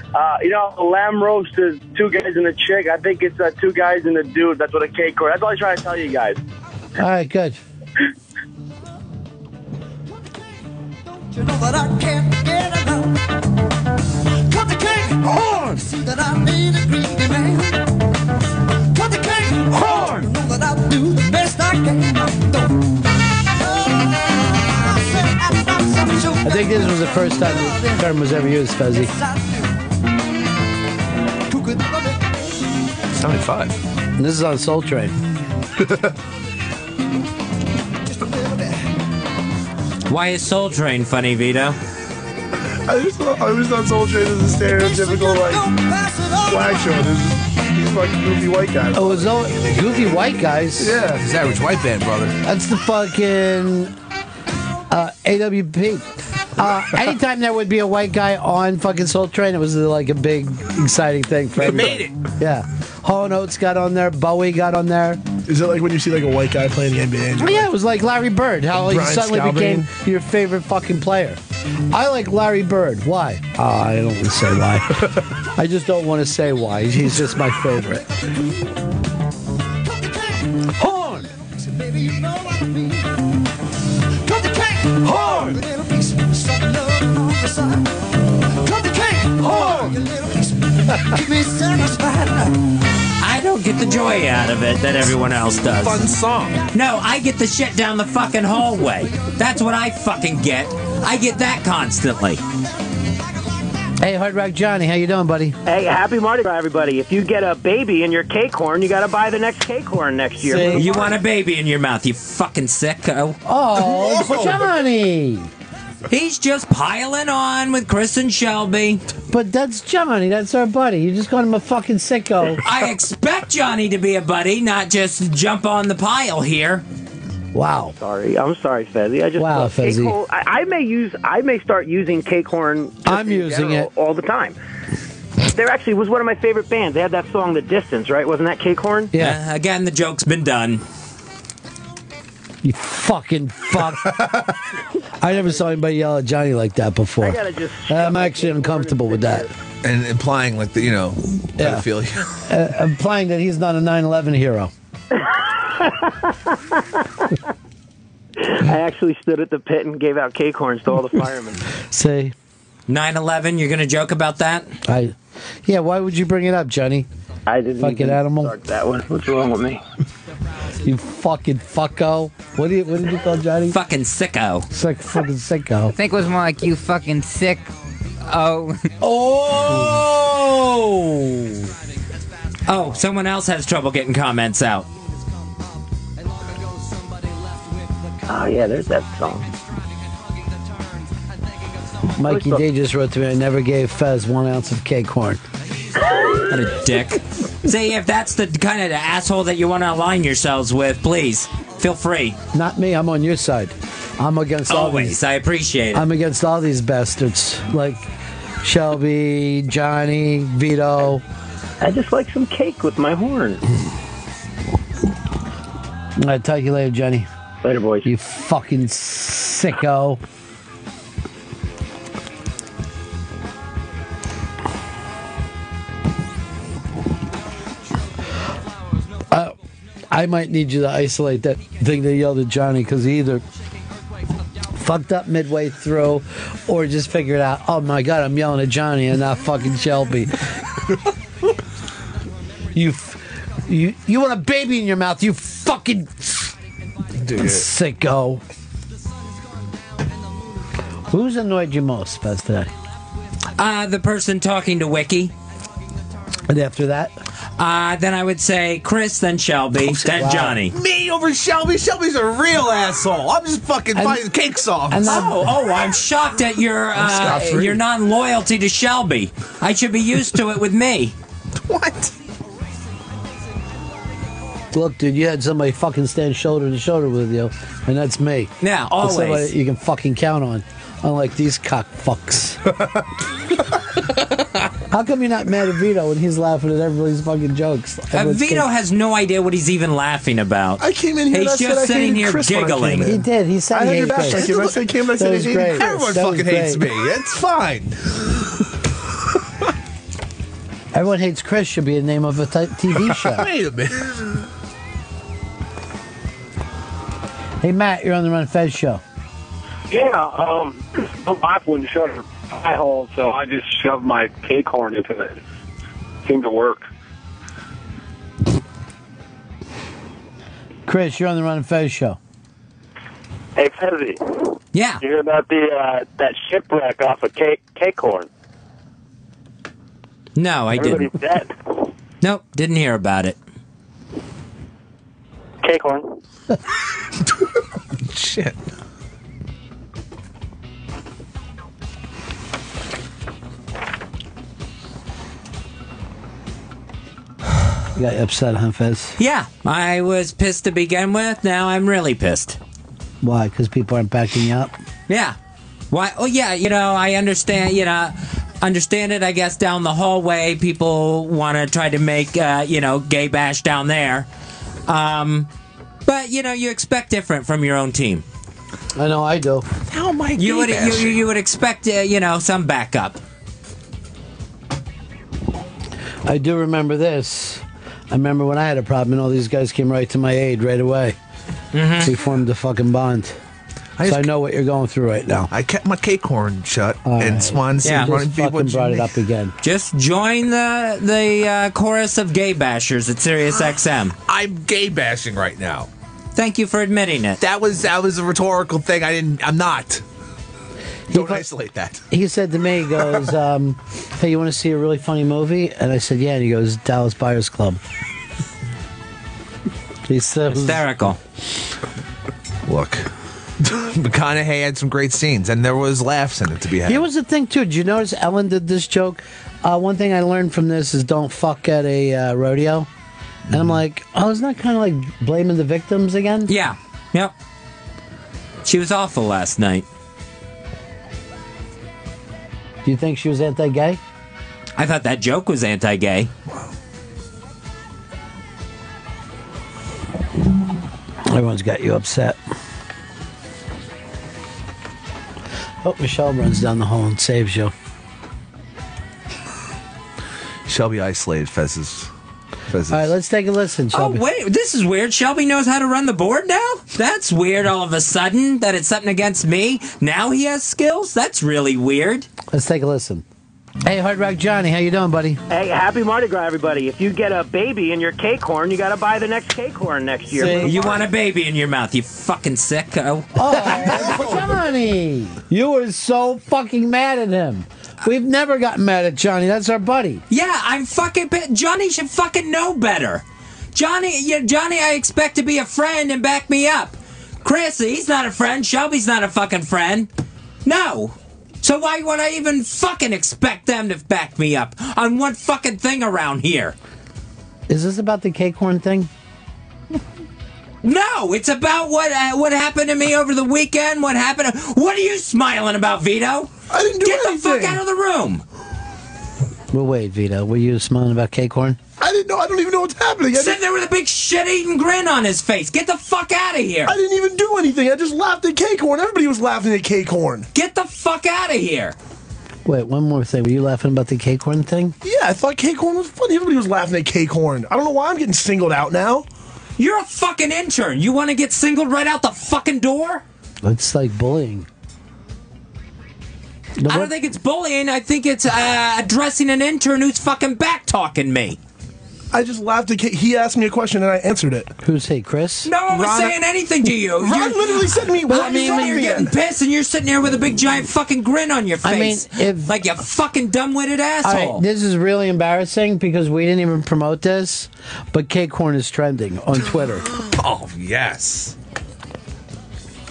You know, a lamb roast is two guys and a chick. I think it's two guys and a dude. That's what a cake horn. That's all I'm trying to tell you guys. All right, good. You know that I can't get enough. Cut the cake horn. See that I made a greedy man. Cut the cake horn. You know that I'll do the best I can. I think this was the first time the term was ever used, Fezzi. 75. And this is on Soul Train. Why is Soul Train funny, Vito? I just thought Soul Train is a stereotypical, like, black show. These fucking goofy white guys. Oh, is that goofy white guys? Yeah. It's Average White Band, brother. That's the fucking... AWP. Anytime there would be a white guy on fucking Soul Train, it was like a big, exciting thing for everybody. They made it. Yeah. Hall and Oates got on there. Bowie got on there. Is it like when you see like a white guy playing the NBA? Oh, yeah, it was like Larry Bird. How he suddenly became your favorite fucking player. I like Larry Bird. Why? I don't want to say why. I just don't want to say why. He's just my favorite. Horn! Baby, you know joy out of it that everyone else does. Fun song. No, I get the shit down the fucking hallway. That's what I fucking get. I get that constantly. Hey, Hard Rock Johnny, how you doing, buddy? Hey, happy Mardi Gras, everybody. If you get a baby in your cake horn, you got to buy the next cake horn next year. See, you want a baby in your mouth, you fucking sicko. Oh, Johnny. He's just piling on with Chris and Shelby. But that's Johnny. That's our buddy. You just called him a fucking sicko. I expect Johnny to be a buddy, not just jump on the pile here. Wow. I'm sorry, Fezzi. I just wow, Fezzi. I may start using cake horn. I'm using it all the time. There actually was one of my favorite bands. They had that song, "The Distance," right? Wasn't that cake horn? Yeah. Again, the joke's been done. You fucking fuck. I never saw anybody yell at Johnny like that before. I gotta just I'm actually uncomfortable with that. And implying, like, the, you know, yeah. pedophilia. Implying that he's not a 9/11 hero. I actually stood at the pit and gave out cake horns to all the firemen. Say, 9/11, you're going to joke about that? Yeah, why would you bring it up, Johnny? I didn't fucking animal. Start that one. What's wrong with me? You fucking fucko. What did you call Johnny? Fucking sicko. Fucking sicko. I think it was more like you fucking sick. Oh. Oh, someone else has trouble getting comments out. Oh, yeah, there's that song. Mikey D just wrote to me, I never gave Fez 1 ounce of cake horn. What a dick. See, if that's the kind of asshole that you want to align yourselves with, please, feel free. Not me, I'm on your side. I'm against all these. Always, I appreciate it. I'm against all these bastards, like Shelby, Johnny, Vito. I just like some cake with my horn. I'll talk to you later, Johnny. Later, boys. You fucking sicko. I might need you to isolate that thing they yelled at Johnny, because he either fucked up midway through or just figured out, oh my God, I'm yelling at Johnny and not fucking Shelby. You want a baby in your mouth, you fucking... Sicko. Who's annoyed you most, Fez, today? The person talking to Wiki. And after that? Then I would say Chris, then Shelby, then Johnny. Me over Shelby? Shelby's a real asshole. I'm just fucking buying cakes off. I'm shocked at your non-loyalty to Shelby. I should be used to it with me. What? Look, dude, you had somebody fucking stand shoulder to shoulder with you, and that's me. Yeah, always. That's somebody that you can fucking count on, unlike these cock fucks. How come you're not mad at Vito when he's laughing at everybody's fucking jokes? Vito has no idea what he's even laughing about. I came in here. He's just sitting here giggling. He did. He said he hated Chris. I came and said he hated Chris. Everyone fucking hates me. It's fine. Everyone Hates Chris should be the name of a TV show. Wait a minute. Hey, Matt, you're on the Run Fez show. Yeah, my wouldn't shut her eye hole, so I just shoved my cake horn into it. Seemed to work. Chris, you're on the Run Fez show. Hey, Fezzy. Yeah. You hear about that shipwreck off of cake horn? No, I didn't. Dead. Nope, didn't hear about it. Cake horn. Shit. You got upset, huh, Fez? Yeah, I was pissed to begin with. Now I'm really pissed. Why? Because people aren't backing you up? Yeah. Why? Oh, yeah, you know, I understand, you know... Understand it, I guess, down the hallway. People want to try to make, gay bash down there. But, you know, you expect different from your own team. I know I do. How am I gay bashing? You would expect, some backup. I do remember this. I remember when I had a problem and all these guys came right to my aid right away. Mm-hmm. We formed a fucking bond. I know what you're going through right now. I kept my cake horn shut, and Swansea wanted to be brought it up again. Just join the chorus of gay bashers at Sirius XM. I'm gay bashing right now. Thank you for admitting it. That was a rhetorical thing. I'm not. Don't isolate that. He said to me, he goes, hey, you want to see a really funny movie? And I said, yeah. And he goes, Dallas Buyers Club. He said, hysterical. Look, McConaughey had some great scenes, and there was laughs in it to be had. Here was the thing, too. Did you notice Ellen did this joke? One thing I learned from this is don't fuck at a rodeo. And I'm like, oh, isn't that kind of like blaming the victims again? Yeah. Yep. She was awful last night. Do you think she was anti-gay? I thought that joke was anti-gay. Everyone's got you upset. Oh, Michelle runs down the hall and saves you. Shelby isolated Fezzes. All right, let's take a listen, Shelby. Oh, wait, this is weird. Shelby knows how to run the board now? That's weird all of a sudden that it's something against me. Now he has skills? That's really weird. Let's take a listen. Hey, Hard Rock Johnny, how you doing, buddy? Hey, happy Mardi Gras, everybody. If you get a baby in your cake horn, you got to buy the next cake horn next year. See, you want a baby in your mouth, you fucking sicko. Oh, Johnny, you were so fucking mad at him. We've never gotten mad at Johnny. That's our buddy. Yeah, I'm fucking... Johnny should fucking know better. Johnny, I expect to be a friend and back me up. Chris, he's not a friend. Shelby's not a fucking friend. No. So why would I even fucking expect them to back me up on one fucking thing around here? Is this about the cake horn thing? No, it's about what happened to me over the weekend. What happened? What are you smiling about, Vito? I didn't do anything. Get the fuck out of the room. Well, wait, Vito. Were you smiling about cake horn? I didn't know. I don't even know what's happening. Sitting there with a big shit-eating grin on his face. Get the fuck out of here. I didn't even do anything. I just laughed at cake horn. Everybody was laughing at cake horn. Get the fuck out of here. Wait, one more thing. Were you laughing about the cake horn thing? Yeah, I thought cake horn was funny. Everybody was laughing at cake horn. I don't know why I'm getting singled out now. You're a fucking intern. You want to get singled right out the fucking door? It's like bullying. No, I don't think it's bullying. I think it's addressing an intern who's fucking back-talking me. I just laughed at he asked me a question and I answered it. Who's he, Chris? No one was saying anything to you. Ron literally said to me, what you're getting pissed and you're sitting there with a big giant fucking grin on your face. I mean, like you fucking dumb-witted asshole. Right, this is really embarrassing because we didn't even promote this, but Cake Horn is trending on Twitter. Oh, yes.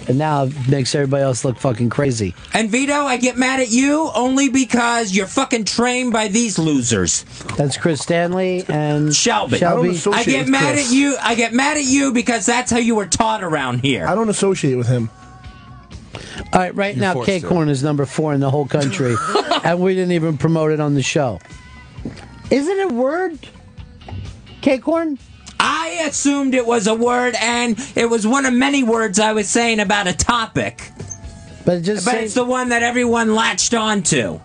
And now it makes everybody else look fucking crazy. And Vito, I get mad at you only because you're fucking trained by these losers. That's Chris Stanley and Shelby. I get mad at you. I get mad at you because that's how you were taught around here. I don't associate with him. All right, right now, Cake Horn is number 4 in the whole country, and we didn't even promote it on the show. Is it a word? Cake Horn? I assumed it was a word, and it was one of many words I was saying about a topic. But, it's the one that everyone latched on to.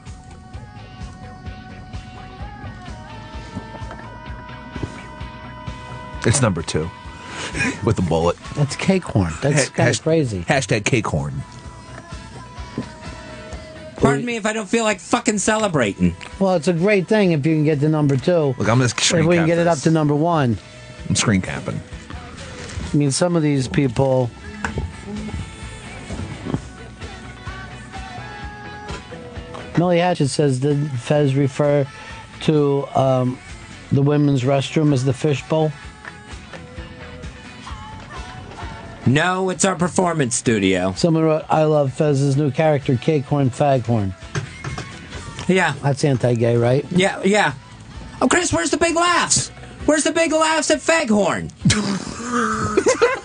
It's number 2 with a bullet. That's Cake Horn. That's kind of crazy. Hashtag Cake Horn. Pardon me if I don't feel like fucking celebrating. Well, it's a great thing if you can get to number 2. Look, I'm just if we can get it up to number 1. I'm screen capping. I mean, some of these people. Millie Hatchett says, did Fez refer to the women's restroom as the fishbowl? No, it's our performance studio. Someone wrote, I love Fez's new character, Cake Horn, Fag Horn. Yeah. That's anti-gay, right? Yeah, yeah. Oh, Chris, where's the big laughs? Where's the big laughs at Faghorn?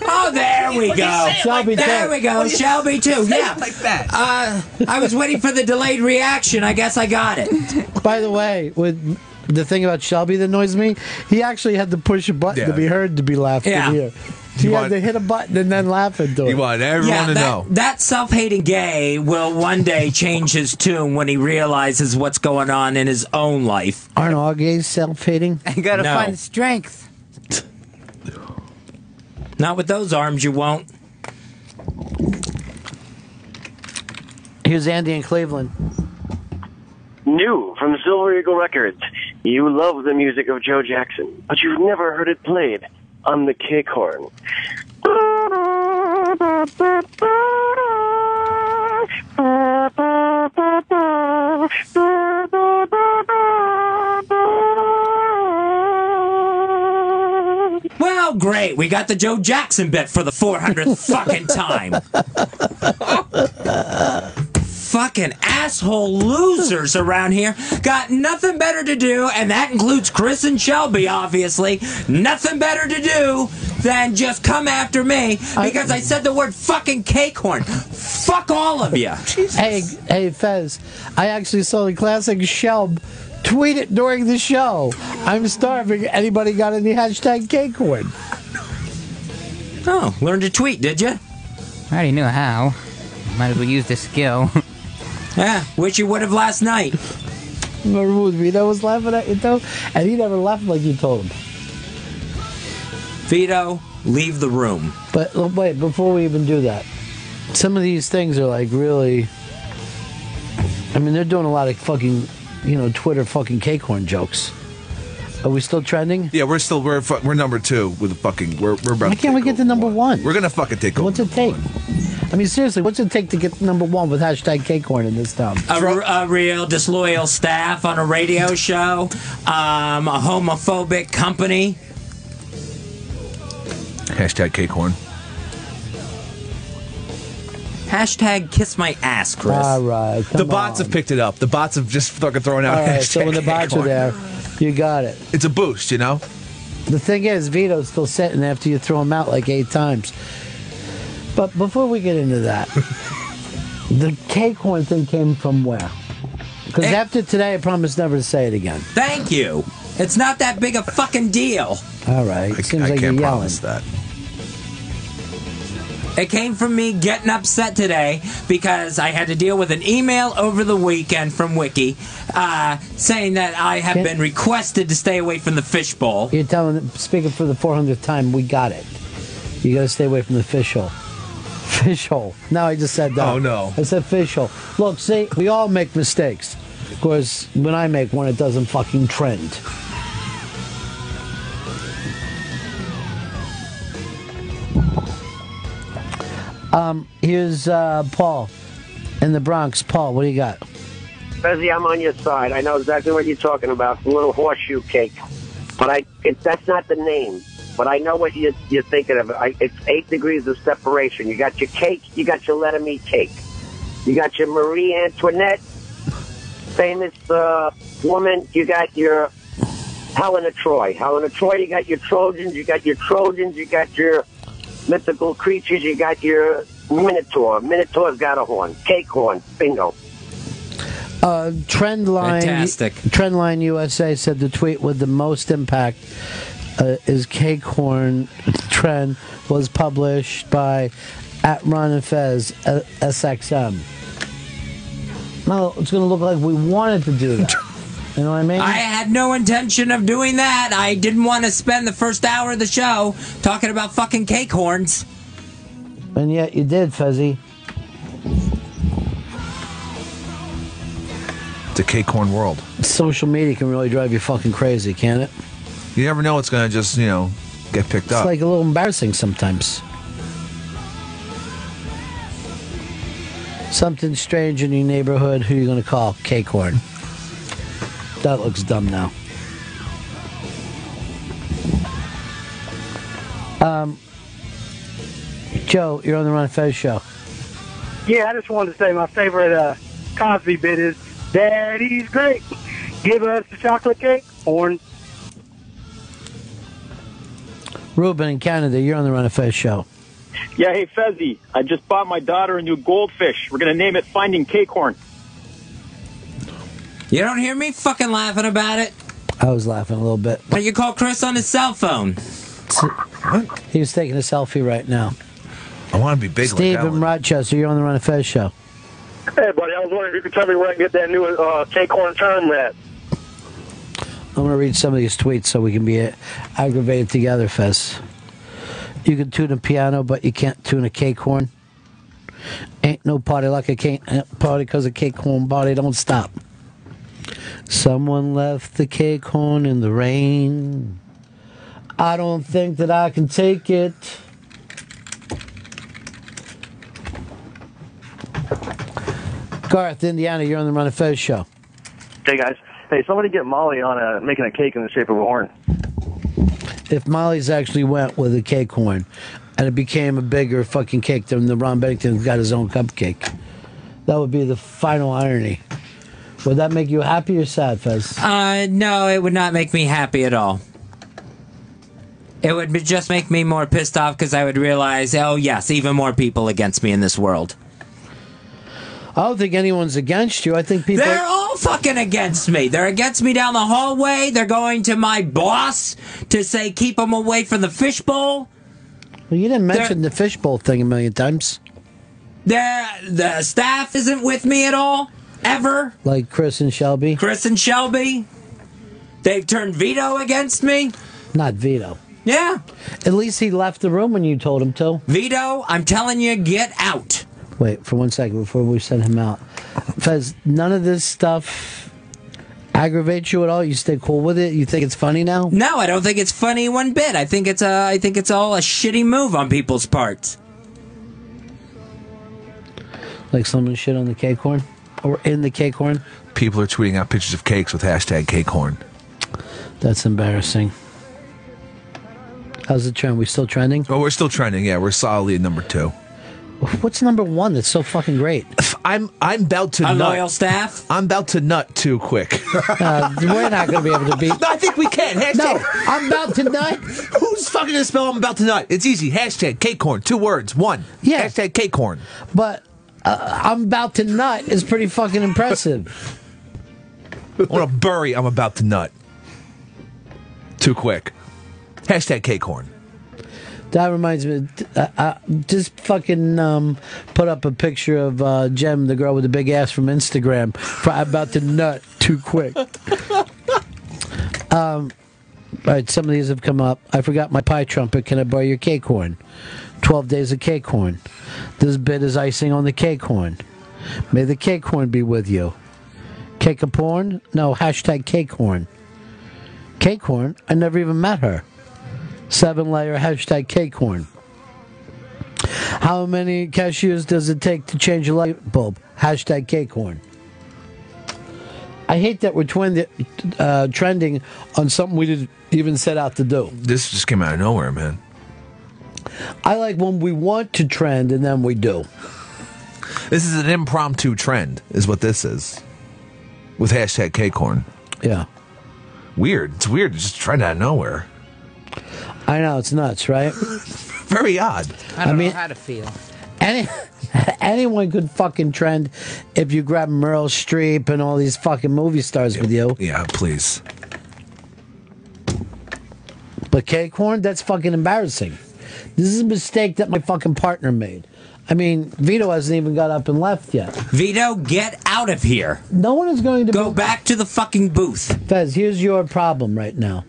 Oh, there we go. Shelby, there we go. Shelby, too. Yeah. Like that. I was waiting for the delayed reaction. I guess I got it. By the way, with the thing about Shelby that annoys me, he actually had to push a button to be heard to be laughed at here. He had to hit a button and then laugh at it. He wanted everyone to know. That self-hating gay will one day change his tune when he realizes what's going on in his own life. Aren't all gays self-hating? You gotta find strength. Not with those arms, you won't. He was Andy in Cleveland. New from Silver Eagle Records. You love the music of Joe Jackson, but you've never heard it played on the K-Horn. Well, great. We got the Joe Jackson bit for the 400th fucking time. Fucking asshole losers around here got nothing better to do, and that includes Chris and Shelby, obviously. Nothing better to do than just come after me because I said the word fucking Cakehorn. Fuck all of you. Jesus. Hey, Fez, I actually saw the classic Shelb tweet it during the show. I'm starving. Anybody got any hashtag Cakehorn? Oh, learned to tweet, did you? I already knew how. Might as well use this skill. Yeah, wish you would have last night. Remember when Vito was laughing at you, though? And he never laughed like you told him. Vito, leave the room. But wait, before we even do that, some of these things are like really... I mean, they're doing a lot of fucking, you know, Twitter fucking Cakehorn jokes. Are we still trending? Yeah, we're still, we're number two with the fucking, we're about to take over. Why can't we get to number one? We're gonna fucking take over. What's it take? I mean, seriously, what's it take to get number one with hashtag Cakehorn in this town? A real disloyal staff on a radio show, a homophobic company. Hashtag Cakehorn. Hashtag kiss my ass, Chris. All right, the bots have picked it up. The bots have just fucking thrown out. All right, so when the bots are there, you got it. It's a boost, you know? The thing is, Vito's still sitting after you throw him out like 8 times. But before we get into that, the Cakehorn thing came from where? Because after today, I promise never to say it again. Thank you. It's not that big a fucking deal. All right. Seems like you're yelling. I can't promise that. It came from me getting upset today because I had to deal with an email over the weekend from Wiki saying that I have been requested to stay away from the fishbowl. You're telling, speaking for the 400th time, we got it. You got to stay away from the fishhole. Fishhole. No, I just said that. Oh, no. I said fishhole. Look, see, we all make mistakes. Of course, when I make one, it doesn't fucking trend. Here's Paul in the Bronx. Paul, what do you got? Fezzi, I'm on your side. I know exactly what you're talking about. The little horseshoe cake. But that's not the name. But I know what you're thinking of. It's 8 degrees of separation. You got your cake. You got your let 'em eat cake. You got your Marie Antoinette, famous woman. You got your Helen of Troy. Helen of Troy. You got your Trojans. You got your Trojans. You got your mythical creatures. You got your Minotaur. Minotaur's got a horn. Cake horn. Bingo. Trendline. Fantastic. Trendline USA said the tweet with the most impact. Is Cakehorn trend was published by @Ron and Fez SXM. Well, it's going to look like we wanted to do that. You know what I mean? I had no intention of doing that. I didn't want to spend the first hour of the show talking about fucking Cakehorns. And yet you did, Fezzy. It's a Cakehorn world. Social media can really drive you fucking crazy, can't it? You never know it's going to just, you know, get picked up. It's like a little embarrassing sometimes. Something strange in your neighborhood, who are you going to call? Cakehorn. That looks dumb now. Joe, you're on the Ron Fez show. Yeah, I just wanted to say my favorite Cosby bit is, Daddy's great. Give us the chocolate cake, horn. Ruben in Canada, you're on the Ron and Fez show. Yeah, hey, Fezzy, I just bought my daughter a new goldfish. We're going to name it Finding Cakehorn. You don't hear me fucking laughing about it? I was laughing a little bit. But you call Chris on his cell phone. What? He was taking a selfie right now. I want to be big like that one. Steve in Rochester, you're on the Ron and Fez show. Hey, buddy, I was wondering if you could tell me where I can get that new Cakehorn term at. I'm going to read some of these tweets so we can be aggravated together, Fez. You can tune a piano, but you can't tune a Cakehorn. Ain't no party like a cake party, cause a cake horn party don't stop. Someone left the cake horn in the rain. I don't think that I can take it. Garth, Indiana, you're on the Run of Fez show. Hey, guys. Hey, somebody get Molly on making a cake in the shape of a horn. If Molly's actually went with a cake horn and it became a bigger fucking cake than the Ron Bennington got his own cupcake, that would be the final irony. Would that make you happy or sad, Fez? No, it would not make me happy at all. It would just make me more pissed off because I would realize, oh, yes, even more people against me in this world. I don't think anyone's against you. I think people... They're all fucking against me. They're against me down the hallway. They're going to my boss to say, keep them away from the fishbowl. Well, you didn't mention the fishbowl thing a million times. The staff isn't with me at all. Ever. Like Chris and Shelby. Chris and Shelby. They've turned Vito against me. Not Vito. Yeah. At least he left the room when you told him to. Vito, I'm telling you, get out. Wait, for one second before we send him out. Fez, none of this stuff aggravates you at all? You stay cool with it? You think it's funny now? No, I don't think it's funny one bit. I think it's all a shitty move on people's parts. Like someone shit on the cake horn? Or in the cake horn? People are tweeting out pictures of cakes with hashtag cake horn. That's embarrassing. How's the trend? We still trending? Oh, we're still trending, yeah. We're solidly at number 2. What's number 1 that's so fucking great? I'm about to nut. Loyal staff? I'm about to nut too quick. We're not going to be able to beat... No, I think we can. Hashtag... No, I'm about to nut. Who's fucking going to spell I'm about to nut? It's easy. Hashtag cake horn. 2 words. 1. Yeah. Hashtag cake horn. But I'm about to nut is pretty fucking impressive. I want to bury I'm about to nut. Too quick. Hashtag cake horn. That reminds me, I just fucking put up a picture of Jem, the girl with the big ass from Instagram, for about to nut too quick. All right, some of these have come up. I forgot my pie trumpet. Can I borrow your cake horn? 12 days of cake horn. This bit is icing on the cake horn. May the cake horn be with you. Cake of porn? No, hashtag cake horn. Cake horn? I never even met her. 7-layer hashtag cake horn. How many cashews does it take to change a light bulb? Hashtag cake horn. I hate that we're trending on something we didn't even set out to do. This just came out of nowhere, man. I like when we want to trend and then we do. This is an impromptu trend, is what this is. With hashtag cake horn. Yeah. Weird. It's weird. It's just trend out of nowhere. I know, it's nuts, right? Very odd. I mean, I don't know how to feel. Anyone could fucking trend if you grab Meryl Streep and all these fucking movie stars with you. Yeah, please. But cake horn, that's fucking embarrassing. This is a mistake that my fucking partner made. I mean, Vito hasn't even got up and left yet. Vito, get out of here. No one is going to go back to the fucking booth. Fez, here's your problem right now.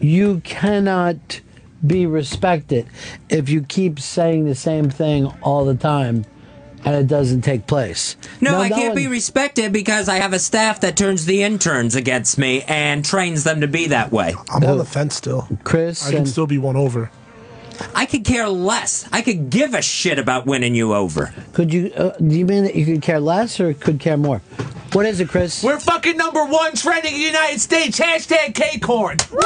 You cannot be respected if you keep saying the same thing all the time and it doesn't take place. No, I can't be respected because I have a staff that turns the interns against me and trains them to be that way. I'm on the fence still. Chris, I can still be won over. I could care less. I could give a shit about winning you over. Could you? Do you mean that you could care less or could care more? What is it, Chris? We're fucking number 1 trending in the United States. Hashtag cake horn. Woo!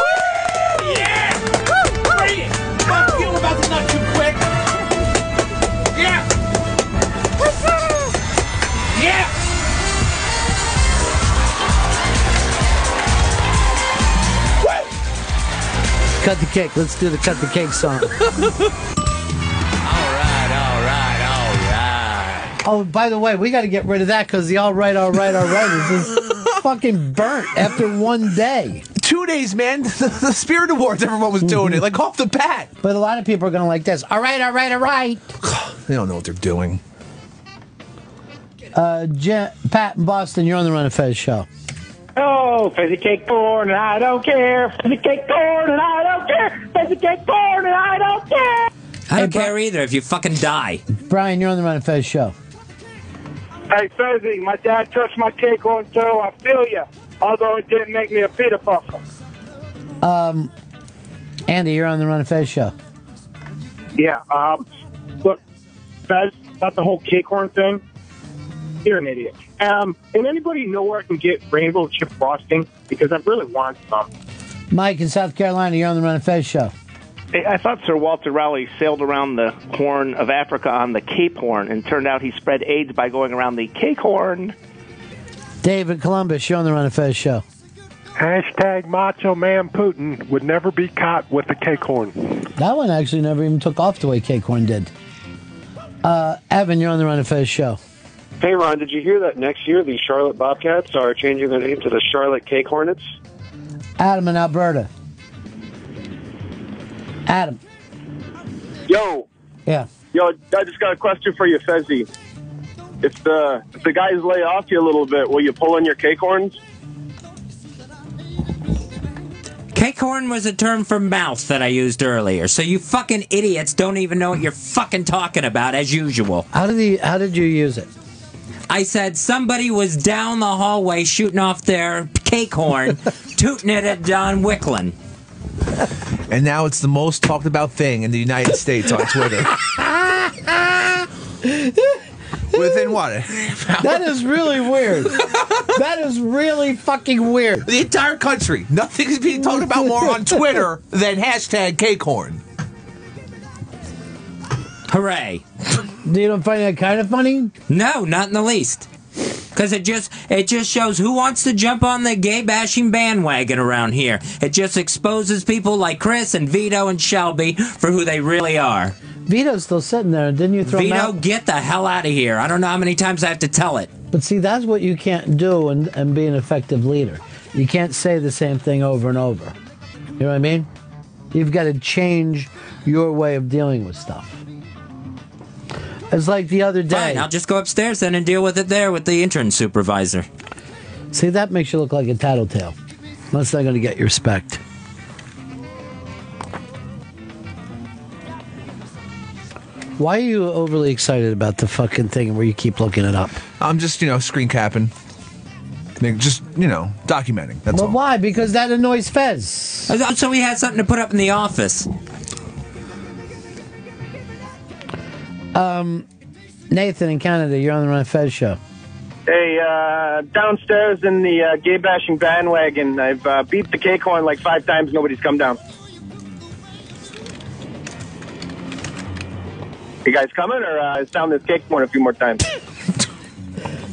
Yeah! Woo! Great! Fuck you, about to nut too quick. Yeah! Yeah! Woo! Cut the cake. Let's do the cut the cake song. Oh, by the way, we got to get rid of that because the all right is just fucking burnt after 1 day. 2 days, man. The Spirit Awards, everyone was doing it, like off the bat. But a lot of people are going to like this. All right. They don't know what they're doing. Pat in Boston, you're on the Run of Fez show. Oh, Fezzy cake corn and I don't care. Fezzy cake corn and I don't care. Fezzy cake corn and I don't care. I don't care either if you fucking die. Brian, you're on the Ron and Fez show. Hey, Fezzy, my dad touched my cake on toe. I feel you. Although it didn't make me a pita puffer. Andy, you're on the Ron and Fez show. Yeah, look, Fez, about the whole cake horn thing, you're an idiot. And anybody know where I can get rainbow chip frosting? Because I really want some. Mike in South Carolina, you're on the Ron and Fez show. I thought Sir Walter Raleigh sailed around the Horn of Africa on the Cape Horn, and turned out he spread AIDS by going around the Cape Horn. David Columbus, you're on the Ron and Fez show. Hashtag Macho Man Putin would never be caught with the cake horn. That one actually never even took off the way cake horn did. Evan, you're on the Ron and Fez show. Hey, Ron, did you hear that next year the Charlotte Bobcats are changing their name to the Charlotte Cake Hornets? Adam in Alberta. Adam. Yo. Yeah. Yo, I just got a question for you, Fezzy. If the guys lay off you a little bit, will you pull in your cake horns? Cake horn was a term for mouth that I used earlier, so you fucking idiots don't even know what you're fucking talking about, as usual. How did you use it? I said somebody was down the hallway shooting off their cake horn, tooting it at Don Wicklin. And now it's the most talked about thing in the United States on Twitter. Within what? That is really weird. That is really fucking weird. The entire country. Nothing is being talked about more on Twitter than hashtag cakehorn. Hooray. You don't find that kind of funny? No, not in the least. Because it just shows who wants to jump on the gay-bashing bandwagon around here. It just exposes people like Chris and Vito and Shelby for who they really are. Vito's still sitting there. Didn't you throw him out? Vito, get the hell out of here. I don't know how many times I have to tell it. But see, that's what you can't do and be an effective leader. You can't say the same thing over and over. You know what I mean? You've got to change your way of dealing with stuff. It's like the other day. Fine, I'll just go upstairs then and deal with it there with the intern supervisor. See, that makes you look like a tattletale. That's not going to get your respect. Why are you overly excited about the fucking thing where you keep looking it up? I'm just, screen capping. Just, documenting. That's all. Well, why? Because that annoys Fez. So he had something to put up in the office. Nathan in Canada, you're on the Ron and Fez show. Hey, downstairs in the gay bashing bandwagon, I've beat the cake horn like 5 times. Nobody's come down. You guys coming, or sound this cake horn a few more times?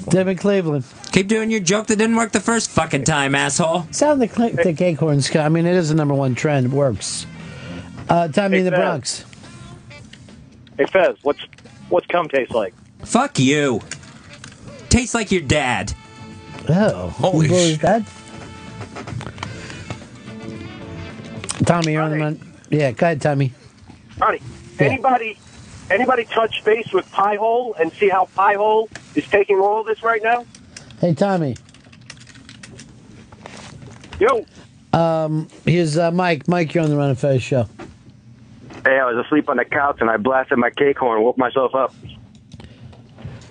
David Cleveland, keep doing your joke that didn't work the first fucking time, asshole. Sound the cake horns. I mean, it is the #1 trend. It works. Tommy in the Bronx. Hey, Fez, what's cum taste like? Fuck you. Tastes like your dad. Oh. Holy shit. That? Tommy, you're on the run. Yeah, go ahead, Tommy. Ronnie, yeah. Anybody touch base with Pie Hole and see how Pie Hole is taking all this right now? Hey, Tommy. Yo. Here's Mike. Mike, you're on the Ron and Fez show. Hey, I was asleep on the couch and I blasted my cake horn and woke myself up.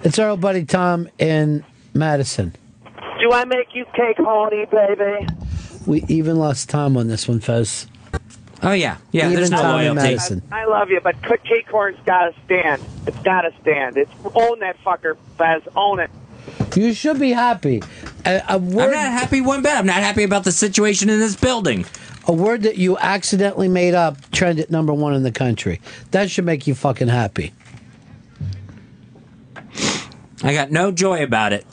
It's our old buddy Tom in Madison. Do I make you cake horny, baby? We even lost Tom on this one, Fez. Oh, yeah. Yeah, even there's no Tom loyalty. In Madison. I love you, but cake horn's got to stand. It's got to stand. Own that fucker, Fez. Own it. You should be happy. I'm not happy one bit. I'm not happy about the situation in this building. A word that you accidentally made up trended at #1 in the country. That should make you fucking happy. I got no joy about it.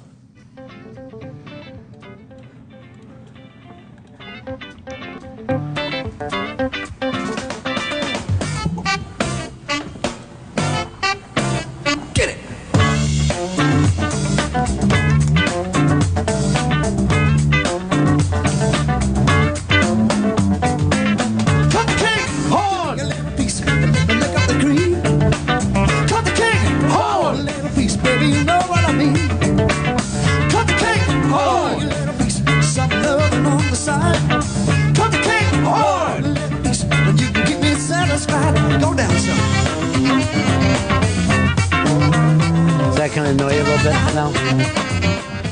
Cut the cake horn, little piece, baby, you know what I mean.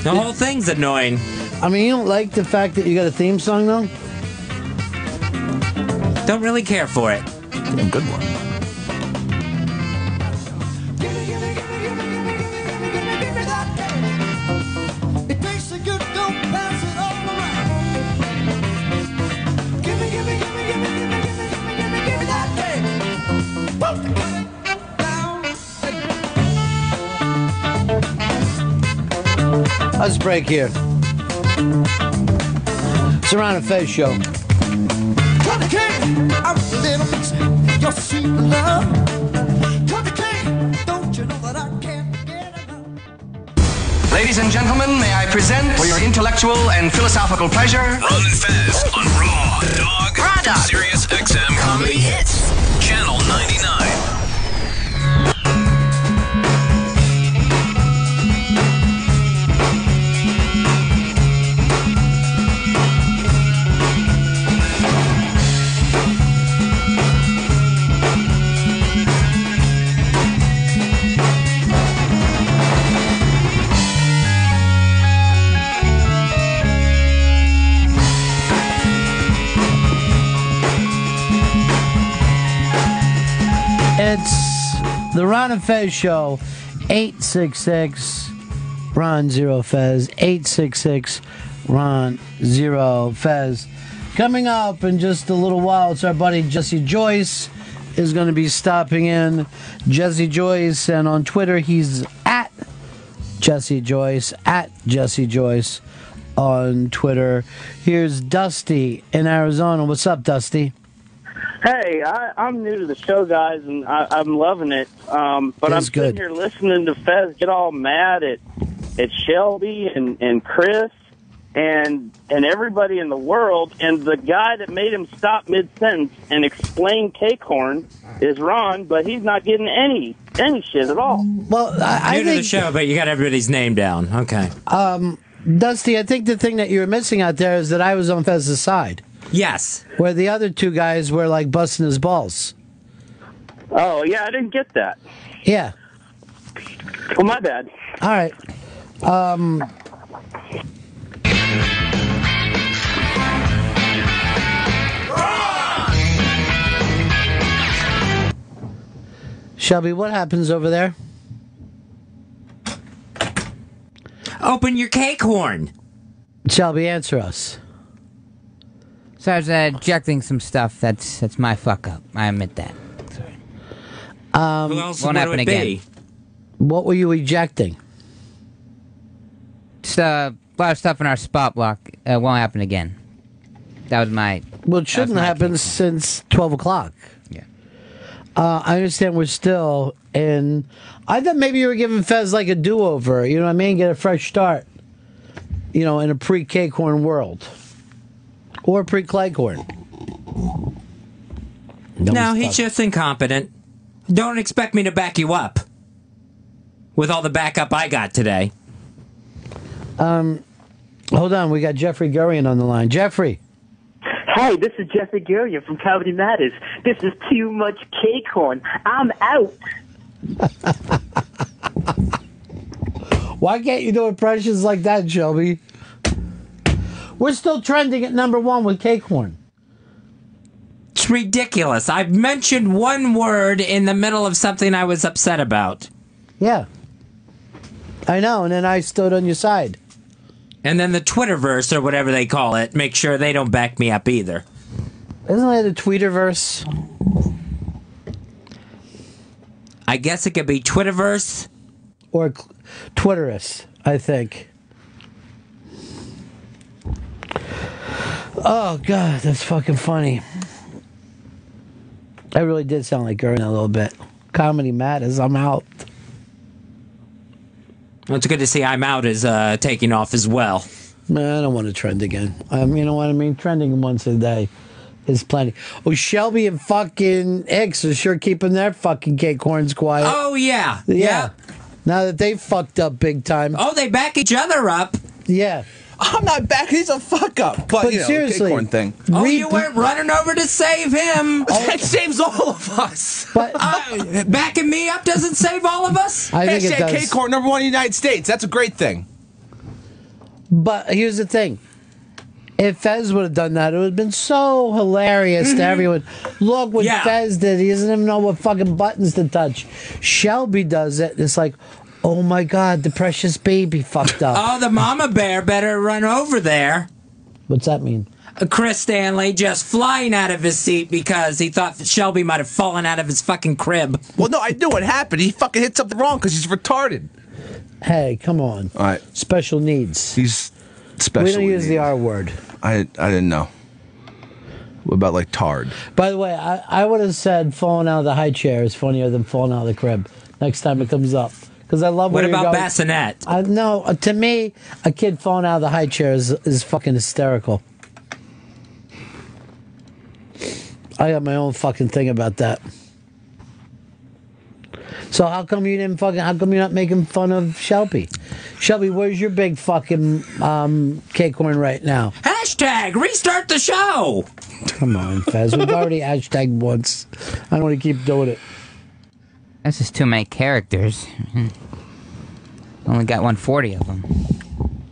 The whole thing's annoying. I mean, you don't like the fact that you got a theme song, though? Don't really care for it. Damn good one. Let's break here. Serrano Faye Show. Ladies and gentlemen, may I present for your intellectual and philosophical pleasure Ron and Fez on Raw Dog, Sirius XM Comedy Hits, Channel 99. It's the Ron and Fez Show, 866-RON-0-FEZ, 866-RON-0-FEZ. Coming up in just a little while, it's our buddy Jesse Joyce is going to be stopping in. Jesse Joyce, and on Twitter, he's at Jesse Joyce on Twitter. Here's Dusty in Arizona. What's up, Dusty? Hey, I'm new to the show, guys, and I'm loving it. But I'm sitting here listening to Fez get all mad at Shelby and Chris and everybody in the world. And the guy that made him stop mid-sentence and explain Cakehorn is Ron, but he's not getting any shit at all. Well, I think... New to the show, but you got everybody's name down. Okay. Dusty, I think the thing that you're missing out there is that I was on Fez's side. Yes. Where the other two guys were, like, busting his balls. Oh, yeah, I didn't get that. Yeah. Well, my bad. All right. Shelby, what happens over there? Open your Cakehorn. Shelby, answer us. So I was ejecting some stuff. That's my fuck up. I admit that. Sorry. Won't happen again. What were you ejecting? Just a lot of stuff in our spot block. It won't happen again. That was my. Well, it shouldn't happen since 12 o'clock. Yeah. I understand we're still in. I thought maybe you were giving Fez like a do-over. You know what I mean? Get a fresh start. You know, in a pre-Cakehorn world. Or pre-Cleghorn. No, he's just incompetent. Don't expect me to back you up. With all the backup I got today. Hold on, we got Jeffrey Gurian on the line. Jeffrey. Hey, this is Jeffrey Gurian from Comedy Matters. This is too much Cakehorn. I'm out. Why can't you do impressions like that, Shelby? We're still trending at #1 with Cakehorn. It's ridiculous. I've mentioned one word in the middle of something I was upset about. Yeah. I know, and then I stood on your side. And then the Twitterverse, or whatever they call it, make sure they don't back me up either. Isn't that a Tweeterverse? I guess it could be Twitterverse. Or Twitterus, I think. Oh, God, that's fucking funny. I really did sound like Gurren a little bit. Comedy Matters, I'm out. Well, it's good to see I'm out is taking off as well. Man, I don't want to trend again. You know what I mean? Trending once a day is plenty. Oh, Shelby and fucking X are sure keeping their fucking Cakehorns quiet. Oh, yeah. Yeah. Now that they fucked up big time. Oh, they back each other up. Yeah. I'm not back. He's a fuck up. But you know, seriously, Cakehorn thing. Oh, you weren't running over to save him. Oh. That saves all of us. But backing me up doesn't save all of us. I think it does. Cakehorn #1 in the United States. That's a great thing. But here's the thing. If Fez would have done that, it would have been so hilarious to everyone. Look what Fez did. He doesn't even know what fucking buttons to touch. Shelby does it. It's like, oh my God, the precious baby fucked up. Oh, the mama bear better run over there. What's that mean? Chris Stanley just flying out of his seat because he thought that Shelby might have fallen out of his fucking crib. Well, no, I knew what happened. He fucking hit something wrong because he's retarded. Hey, come on. All right. Special needs. He's... Special. We don't use the R word. I didn't know. What about like tard? By the way, I would have said falling out of the high chair is funnier than falling out of the crib next time it comes up. Because I love what about bassinet? No, to me, a kid falling out of the high chair is fucking hysterical. I got my own fucking thing about that. So how come you didn't fucking? How come you're not making fun of Shelby? Shelby, where's your big fucking cake horn right now? Hashtag restart the show. Come on, Fez. We've already hashtagged once. I don't want to keep doing it. That's just too many characters. Only got 140 of them.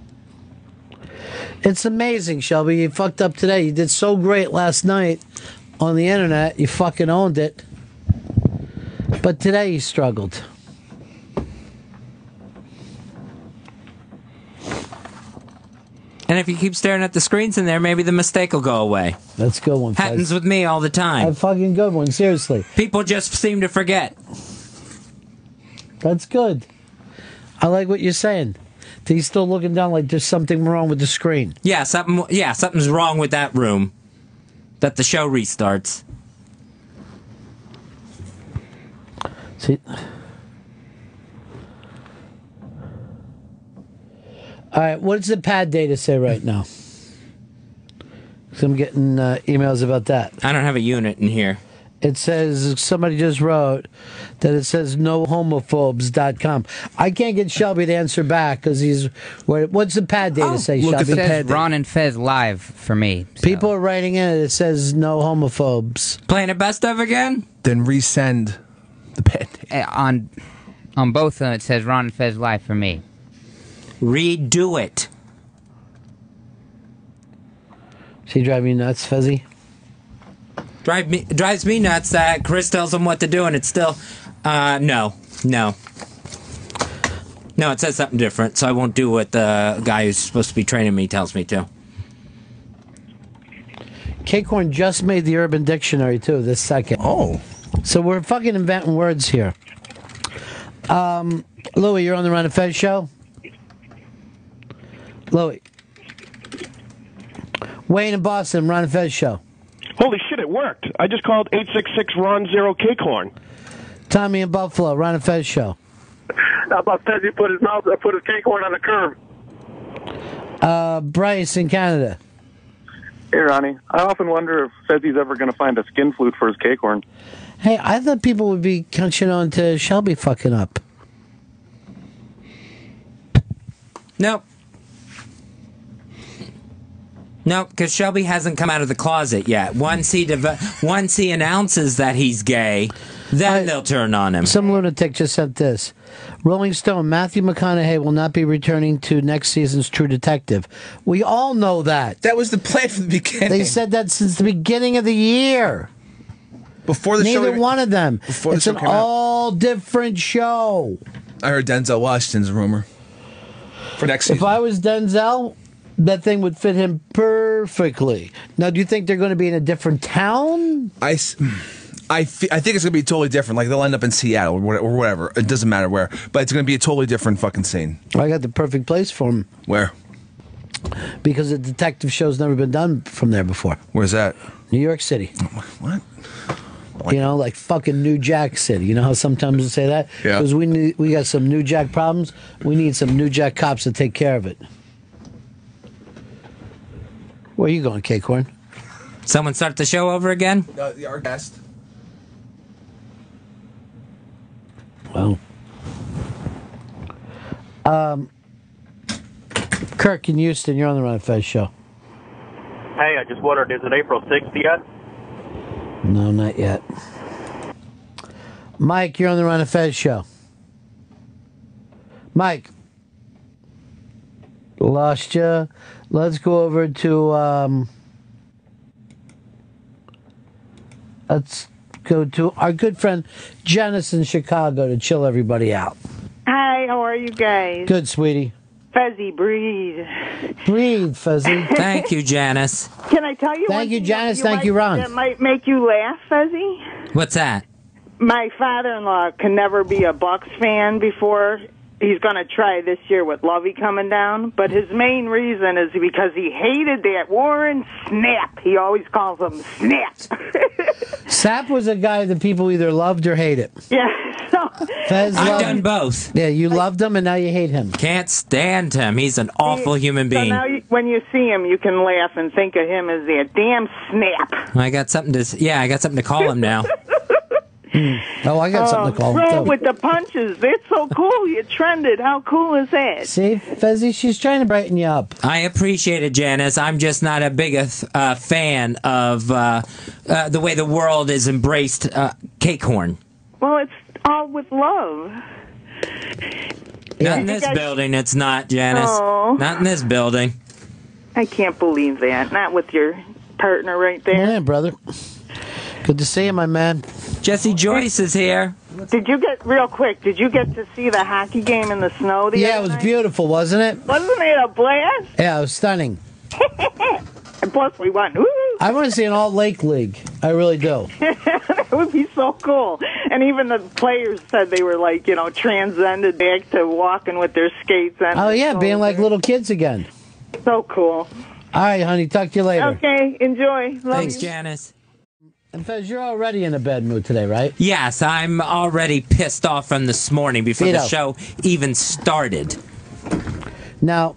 It's amazing, Shelby. You fucked up today. You did so great last night on the internet. You fucking owned it. But today he struggled. And if you keep staring at the screens in there, maybe the mistake will go away. That's a good one. Happens with me all the time. A fucking good one, seriously. People just seem to forget. That's good. I like what you're saying. He's still looking down like there's something wrong with the screen. Yeah, something's wrong with that room. That the show restarts. See? All right, what's the pad data say right now? Because I'm getting emails about that. I don't have a unit in here. It says, somebody just wrote that it says nohomophobes.com. I can't get Shelby to answer back because he's... What's the pad data say, Shelby? It says Ron and Fez live for me. So. People are writing in it. It says no homophobes. Playing the best of again? Then resend... The pad on both of them it says Ron and Fez live for me. Redo it. Is he driving you nuts, Fezzy? Drives me nuts that Chris tells him what to do and it's still no, it says something different, so I won't do what the guy who's supposed to be training me tells me to. Cakecorn just made the Urban Dictionary too this second. Oh. So we're fucking inventing words here. Louie, you're on the Ron and Fez show? Louie. Wayne in Boston, Ron and Fez show. Holy shit, it worked. I just called 866-RON-0-CAKEHORN. Tommy in Buffalo, Ron and Fez show. How about Fez, he put his cake horn on the curb. Bryce in Canada. Hey, Ronnie. I often wonder if Fezzi's ever going to find a skin flute for his cake horn. Hey, I thought people would be catching on to Shelby fucking up. Nope. Nope, because Shelby hasn't come out of the closet yet. Once he announces that he's gay, then they'll turn on him. Some lunatic just sent this. Rolling Stone, Matthew McConaughey will not be returning to next season's True Detective. We all know that. That was the plan from the beginning. They said that since the beginning of the year. Before the show, neither one of them. It's an all-different show. I heard Denzel Washington's rumor for next season. If I was Denzel, that thing would fit him perfectly. Now, do you think they're going to be in a different town? I think it's going to be totally different. Like, they'll end up in Seattle or whatever. It doesn't matter where. But it's going to be a totally different fucking scene. I got the perfect place for him. Where? Because a detective show's never been done from there before. Where's that? New York City. What? You know, like fucking New Jack City. You know how sometimes they say that? Yeah. Because we got some New Jack problems. We need some New Jack cops to take care of it. Where are you going, Cakecorn? Someone start the show over again? Our guest. Wow. Kirk in Houston, you're on the Ron and Fez show. Hey, I just wondered, is it April 6th yet? No, not yet. Mike, you're on the Ron and Fez show. Mike. Lost ya. Let's go over to, let's go to our good friend Janice in Chicago to chill everybody out. Hi, how are you guys? Good, sweetie. Fuzzy, breathe. Breathe, Fuzzy. Thank you, Janice. Can I tell you one thing? Thank you, Janice. Thank you, Ron. That might make you laugh, Fuzzy. What's that? My father-in-law can never be a Bucks fan before. He's going to try this year with Lovey coming down. But his main reason is because he hated that Warren Snap. He always calls him Snap. Sapp was a guy that people either loved or hated. Yeah. So, Fez I've done both. Yeah, you loved him and now you hate him. Can't stand him. He's an awful human being. So now you, when you see him, you can laugh and think of him as that damn Snap. I got something to call him now. Oh, I got something to call. Roll with the punches. That's so cool. You trended. How cool is that? See, Fezzy, she's trying to brighten you up. I appreciate it, Janice. I'm just not a big fan of the way the world has embraced Cakehorn. Well, it's all with love. Not in this building, it's not, Janice. Oh. Not in this building. I can't believe that. Not with your partner right there. Yeah, brother. Good to see you, my man. Jesse Joyce is here. Did you get to see the hockey game in the snow the other night? It was beautiful, wasn't it? Wasn't it a blast? Yeah, it was stunning. And plus we won. Woo! I want to see an all-lake league. I really do. That would be so cool. And even the players said they were, like, you know, transcended back to walking with their skates. Oh, yeah, being like little kids again. So cool. All right, honey, talk to you later. Okay, enjoy. Love Thanks, you. Janice. And Fez, you're already in a bad mood today, right? Yes, I'm already pissed off from this morning before the show even started. Now,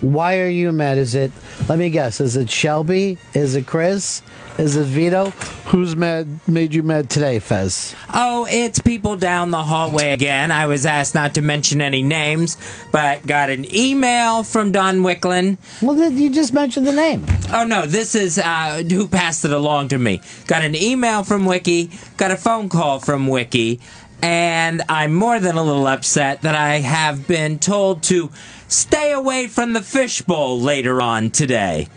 why are you mad? Is it, let me guess, is it Shelby? Is it Chris? Is it Vito? Who's made you mad today, Fez? Oh, it's people down the hallway again. I was asked not to mention any names, but got an email from Don Wicklin. Well, you just mentioned the name. Oh, no, this is who passed it along to me. Got an email from Wiki, got a phone call from Wiki, and I'm more than a little upset that I have been told to stay away from the fishbowl later on today.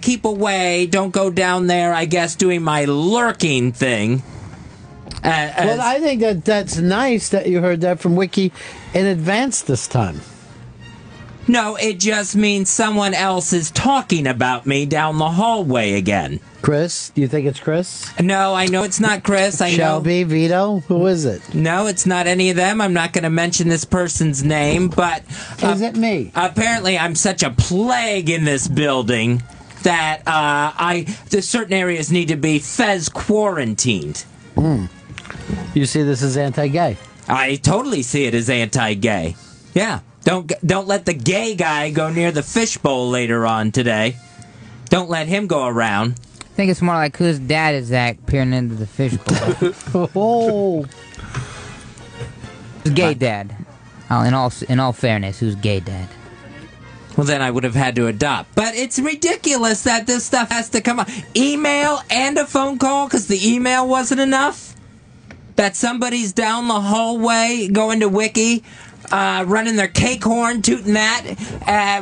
Keep away, don't go down there, I guess, doing my lurking thing. Well, I think that's nice that you heard that from Wiki in advance this time. No, it just means someone else is talking about me down the hallway again. Chris? Do you think it's Chris? No, I know it's not Chris. I Shelby, know. Vito? Who is it? No, it's not any of them. I'm not going to mention this person's name, but... is it me? Apparently, I'm such a plague in this building that certain areas need to be Fez quarantined. Mm. You see this as anti-gay? I totally see it as anti-gay. Yeah. Don't let the gay guy go near the fishbowl later on today. Don't let him go around. I think it's more like whose dad is that peering into the fishbowl. Oh, who's gay dad? Oh, in all fairness, who's gay dad? Well, then I would have had to adopt. But it's ridiculous that this stuff has to come up. Email and a phone call because the email wasn't enough. That somebody's down the hallway going to Wiki. Running their cake horn, tooting that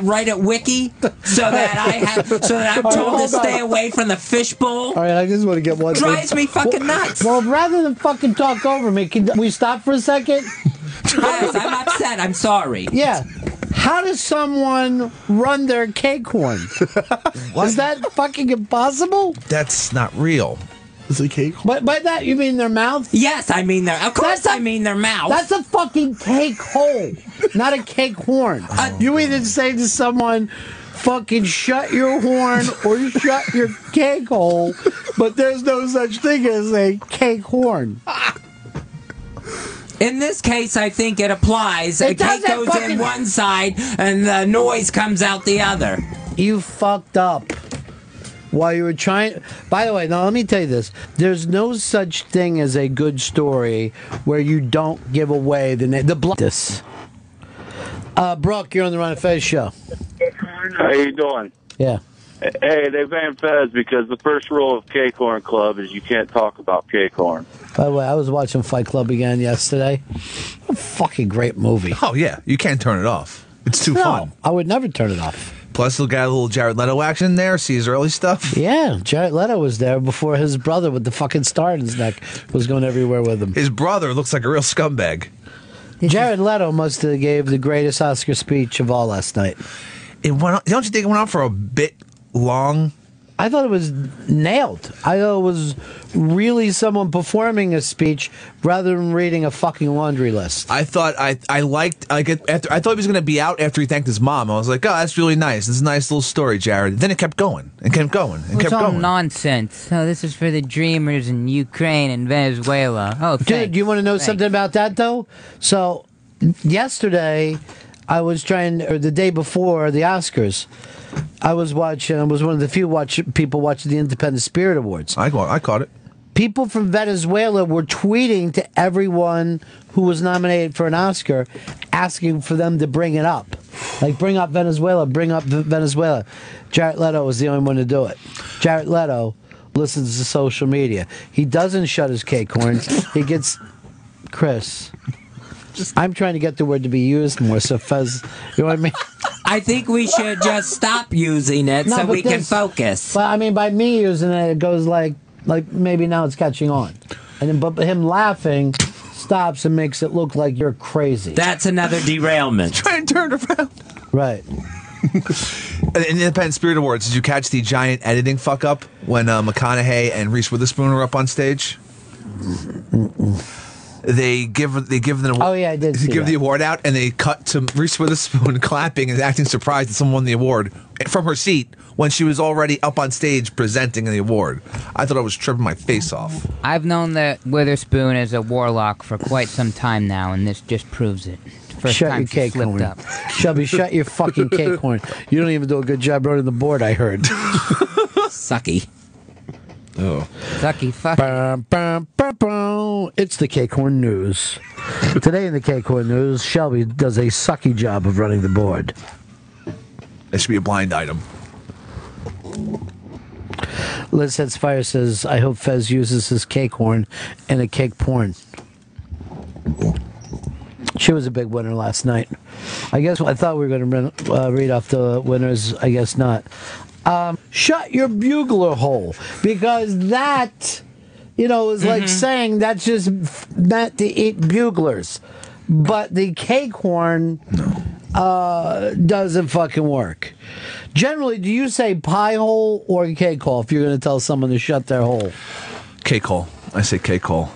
right at Wiki, so that I'm told to stay away from the fishbowl. All right, I just want to get one. Drives me fucking nuts. Well, rather than fucking talk over me, can we stop for a second? Yes, I'm upset. I'm sorry. Yeah. How does someone run their cake horn? Is that fucking impossible? That's not real. Is it cake? By that you mean their mouth? Yes, I mean their. Of course, I mean their mouth. That's a fucking cake hole, not a cake horn. You either say to someone, "Fucking shut your horn" or "Shut your cake hole," but there's no such thing as a cake horn. In this case, I think it applies. A cake goes in one side, and the noise comes out the other. You fucked up. While you were trying... By the way, now let me tell you this. There's no such thing as a good story where you don't give away the name. Brooke, you're on the Ron and Fez show. How you doing? Yeah. Hey, they banned Fez because the first rule of Cakehorn Club is you can't talk about Cakehorn. By the way, I was watching Fight Club again yesterday. A fucking great movie. Oh, yeah. You can't turn it off. It's too fun. I would never turn it off. Plus, he'll get a little Jared Leto action there, see his early stuff. Yeah, Jared Leto was there before his brother with the fucking star in his neck was going everywhere with him. His brother looks like a real scumbag. Jared Leto must have gave the greatest Oscar speech of all last night. It went on, don't you think it went on for a bit long? I thought it was nailed. I thought it was really someone performing a speech rather than reading a fucking laundry list. I thought I thought he was going to be out after he thanked his mom. I was like, oh, that's really nice. This is a nice little story, Jared. Then it kept going and kept going and kept going. It's all nonsense. Oh, this is for the dreamers in Ukraine and Venezuela. Oh, dude, you want to know something about that though? So yesterday, I was trying, or the day before the Oscars, I was watching, I was one of the few people watching the Independent Spirit Awards. I caught it. People from Venezuela were tweeting to everyone who was nominated for an Oscar, asking for them to bring it up. Like, bring up Venezuela, bring up Venezuela. Jared Leto was the only one to do it. Jared Leto listens to social media. He doesn't shut his cake horn. He gets... Chris... I'm trying to get the word to be used more, so Fez, you know what I mean? I think we should just stop using it so we can focus. Well, I mean, by me using it, it goes like maybe now it's catching on. And then, but him laughing stops and makes it look like you're crazy. That's another derailment. Try and turn it around. Right. In the Independent Spirit Awards, did you catch the giant editing fuck-up when McConaughey and Reese Witherspoon were up on stage? They give the award. Oh yeah, I did. They give the award out, and they cut to Reese Witherspoon clapping and acting surprised that someone won the award from her seat when she was already up on stage presenting the award. I thought I was tripping my face off. I've known that Witherspoon is a warlock for quite some time now, and this just proves it. First shut time your cake horn, up. Shelby. Shut your fucking cake horn. You don't even do a good job running the board. I heard. Sucky. Oh. Sucky fuck. Bum, bum, bum, bum. It's the Cakehorn News. Today in the Cakehorn News, Shelby does a sucky job of running the board. That should be a blind item. Liz Heads Fire says, I hope Fez uses his cakehorn in a cake porn. She was a big winner last night. I guess I thought we were going to read off the winners. I guess not. Shut your bugler hole, because that, you know, is like saying that's just meant to eat buglers, but the cake horn doesn't fucking work. Generally, do you say pie hole or cake hole if you're going to tell someone to shut their hole? Cake hole. I say cake hole.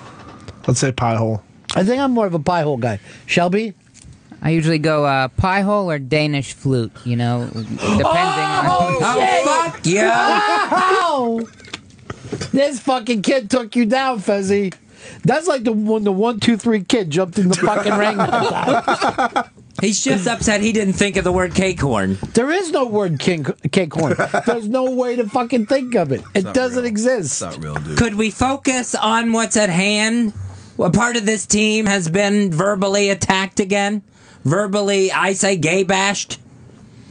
Let's say pie hole. I think I'm more of a pie hole guy. Shelby? I usually go pie hole or Danish flute, you know, depending on... Oh, fuck you! Wow. This fucking kid took you down, Fezzy. That's like when the 1-2-3 kid jumped in the fucking ring. He's just upset he didn't think of the word cakehorn. There is no word cakehorn. There's no way to fucking think of it. It doesn't exist. It's not real, dude. Could we focus on what's at hand? Well, part of this team has been verbally attacked again? Verbally, I say, gay bashed?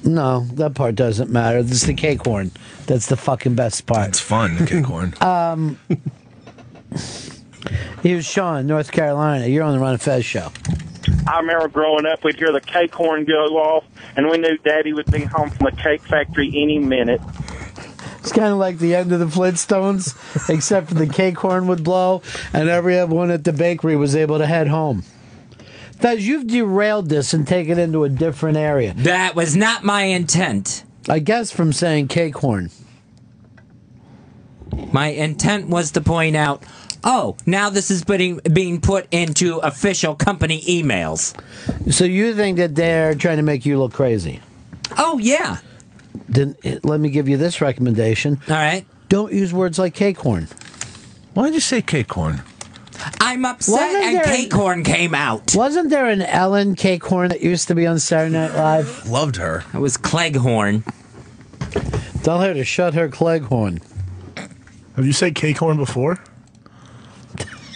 No, that part doesn't matter. It's the cake horn. That's the fucking best part. It's fun, the cake horn. Here's Sean, North Carolina. You're on the Ron and Fez show. I remember growing up, we'd hear the cake horn go off, and we knew Daddy would be home from the cake factory any minute. It's kind of like the end of the Flintstones, except for the cake horn would blow, and everyone at the bakery was able to head home. Fez, you've derailed this and taken it into a different area. That was not my intent. I guess from saying cake horn. My intent was to point out, oh, now this is being put into official company emails. So you think that they're trying to make you look crazy? Oh, yeah. Then let me give you this recommendation. All right. Don't use words like cake horn. Why did you say cake horn? I'm upset and Cakehorn came out. Wasn't there an Ellen Cakehorn that used to be on Saturday Night Live? Loved her. It was Cleghorn. Tell her to shut her Cleghorn. Have you said Cakehorn before?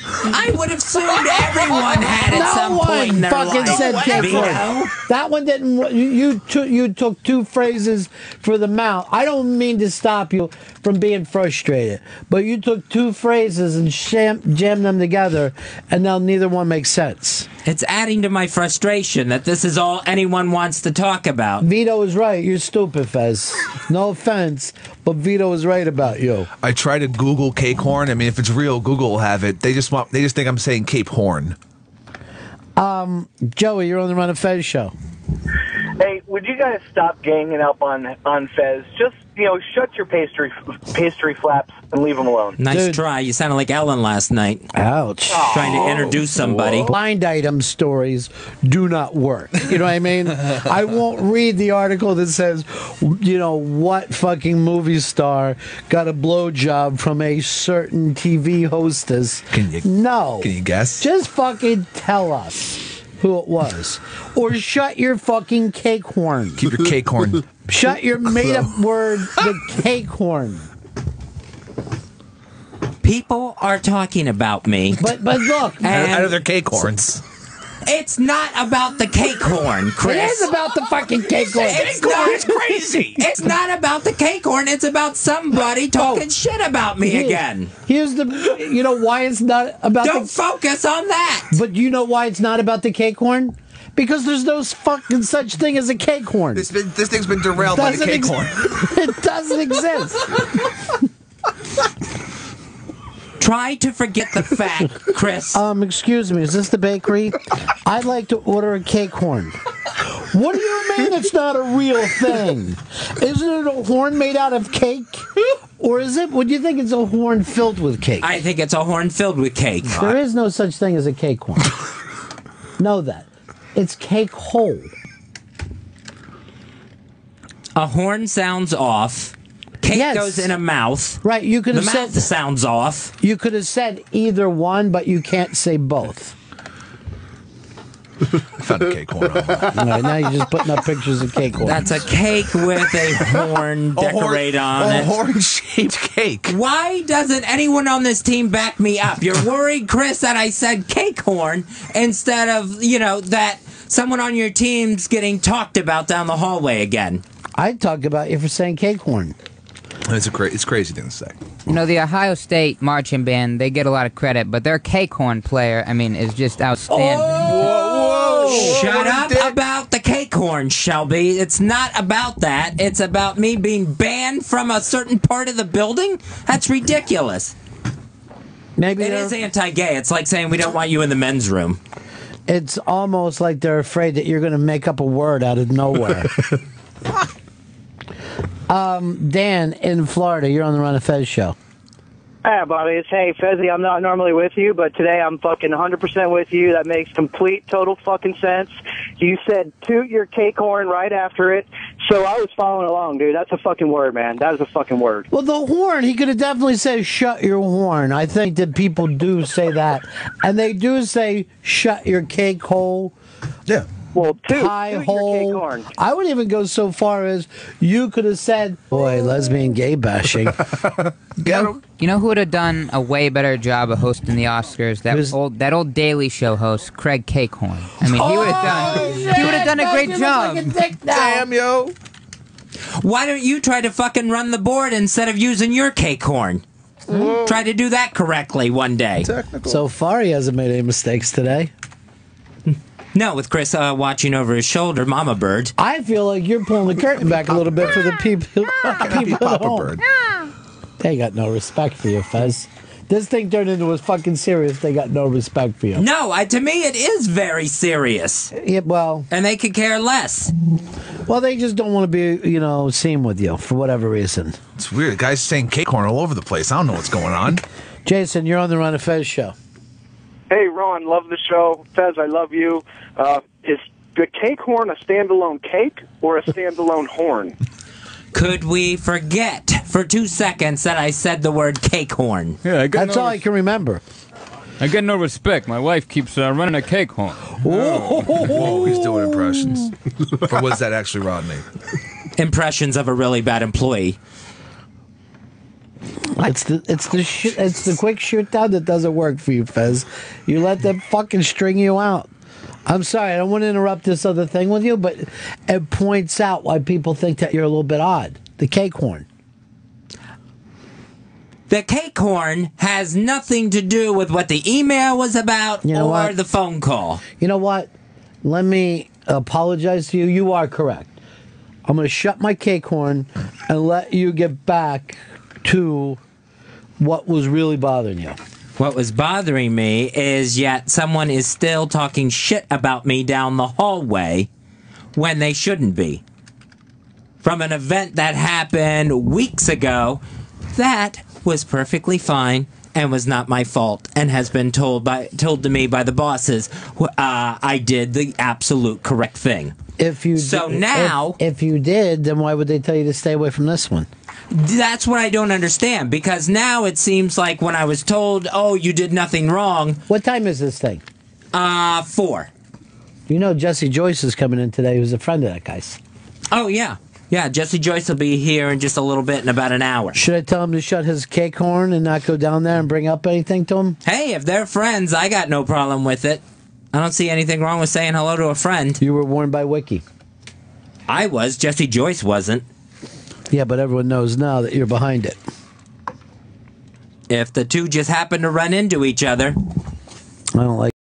I would have assumed everyone had at some point in their life. No one fucking said Cakehorn. That one didn't. You took two phrases for the mouth. I don't mean to stop you from being frustrated, but you took two phrases and jammed them together, and now neither one makes sense. It's adding to my frustration that this is all anyone wants to talk about. Vito is right. You're stupid, Fez. No offense, but Vito is right about you. I try to Google Cape Horn. I mean, if it's real, Google will have it. They just think I'm saying Cape Horn. Joey, you're on the Run of Fez show. Hey, would you guys stop ganging up on Fez? Just, shut your pastry flaps and leave him alone. Nice try. You sounded like Ellen last night. Ouch. Oh. Trying to introduce somebody. Whoa. Blind item stories do not work. You know what I mean? I won't read the article that says, what fucking movie star got a blowjob from a certain TV hostess. Can you guess? Just fucking tell us who it was. Or shut your fucking cake horn. Keep your cake horn. Shut your made-up word, the cake horn. People are talking about me. But look. Out of their cake horns. It's not about the cake horn, Chris. It is about the fucking cake horn. It's not crazy. It's not about the cake horn. It's about somebody talking shit about me again. Here's the, why it's not about. Don't focus on that. But you know why it's not about the cake horn? Because there's no fucking such thing as a cake horn. This thing's been derailed by the cake horn. It doesn't exist. Try to forget the fact, Chris. Excuse me, is this the bakery? I'd like to order a cake horn. What do you mean it's not a real thing? Isn't it a horn made out of cake? Or is it, would you think it's a horn filled with cake? I think it's a horn filled with cake. There is no such thing as a cake horn. Know that. It's cake hole. A horn sounds off. Cake goes in a mouth. Right, you could have said... The mouth sounds off. You could have said either one, but you can't say both. I found a cake horn. Right, now you're just putting up pictures of cake horns. That's a cake with a horn decorated on it. A horn-shaped cake. Why doesn't anyone on this team back me up? You're worried, Chris, that I said cake horn instead of, that someone on your team's getting talked about down the hallway again. I'd talk about you for saying cake horn. It's a crazy thing to say. The Ohio State marching band, they get a lot of credit, but their cake horn player, is just outstanding. Oh! Whoa! Shut up about the cake horn, Shelby. It's not about that. It's about me being banned from a certain part of the building? That's ridiculous. Maybe it is anti-gay. It's like saying we don't want you in the men's room. It's almost like they're afraid that you're going to make up a word out of nowhere. Dan in Florida, you're on the Run of Fez show. Hey, Bobby, it's hey, Fezzy, I'm not normally with you, but today I'm fucking 100% with you. That makes complete, total fucking sense. You said toot your cake horn right after it, so I was following along, dude. That's a fucking word, man. That is a fucking word. Well, the horn, he could have definitely said shut your horn. I think that people do say that, and they do say shut your cake hole. Yeah. Well, toot hole. Your cake horn. I would even go so far as you could have said, boy, lesbian gay bashing. You know who would have done a way better job of hosting the Oscars? That old Daily Show host, Craig Cakehorn. He would have done a great job. Like damn, yo. Why don't you try to fucking run the board instead of using your cake horn? Mm. Try to do that correctly one day. Technical. So far, he hasn't made any mistakes today. No, with Chris watching over his shoulder, Mama Bird. I feel like you're pulling the curtain back a little bit for the people. Papa Bird. They got no respect for you, Fez. This thing turned into a fucking serious. They got no respect for you. No, to me it is very serious. Yeah, well, and they could care less. Well, they just don't want to be, seen with you for whatever reason. It's weird. The guy's saying cake horn all over the place. I don't know what's going on. Jason, you're on the Run of Fez show. Hey, Ron, love the show. Fez, I love you. Is the cake horn a standalone cake or a standalone horn? Could we forget for 2 seconds that I said the word cake horn? Yeah, that's all I can remember. I get no respect. My wife keeps running a cake horn. Oh, he's doing impressions. Or was that actually Rodney? Impressions of a really bad employee. It's the quick shoot down that doesn't work for you, Fez. You let them fucking string you out. I'm sorry, I don't want to interrupt this other thing with you, but it points out why people think that you're a little bit odd. The cake horn. The cake horn has nothing to do with what the email was about or the phone call. You know what? Let me apologize to you. You are correct. I'm going to shut my cake horn and let you get back to what was really bothering you. What was bothering me is yet someone is still talking shit about me down the hallway when they shouldn't be. From an event that happened weeks ago that was perfectly fine and was not my fault and has been told to me by the bosses. I did the absolute correct thing. If you did, then why would they tell you to stay away from this one? That's what I don't understand, because now it seems like when I was told, oh, you did nothing wrong. What time is this thing? 4. You know Jesse Joyce is coming in today, who's a friend of that guy's. Oh, yeah. Yeah, Jesse Joyce will be here in just a little bit, in about an hour. Should I tell him to shut his cake horn and not go down there and bring up anything to him? Hey, if they're friends, I got no problem with it. I don't see anything wrong with saying hello to a friend. You were warned by Wiki. I was. Jesse Joyce wasn't. Yeah, but everyone knows now that you're behind it. If the two just happen to run into each other... I don't like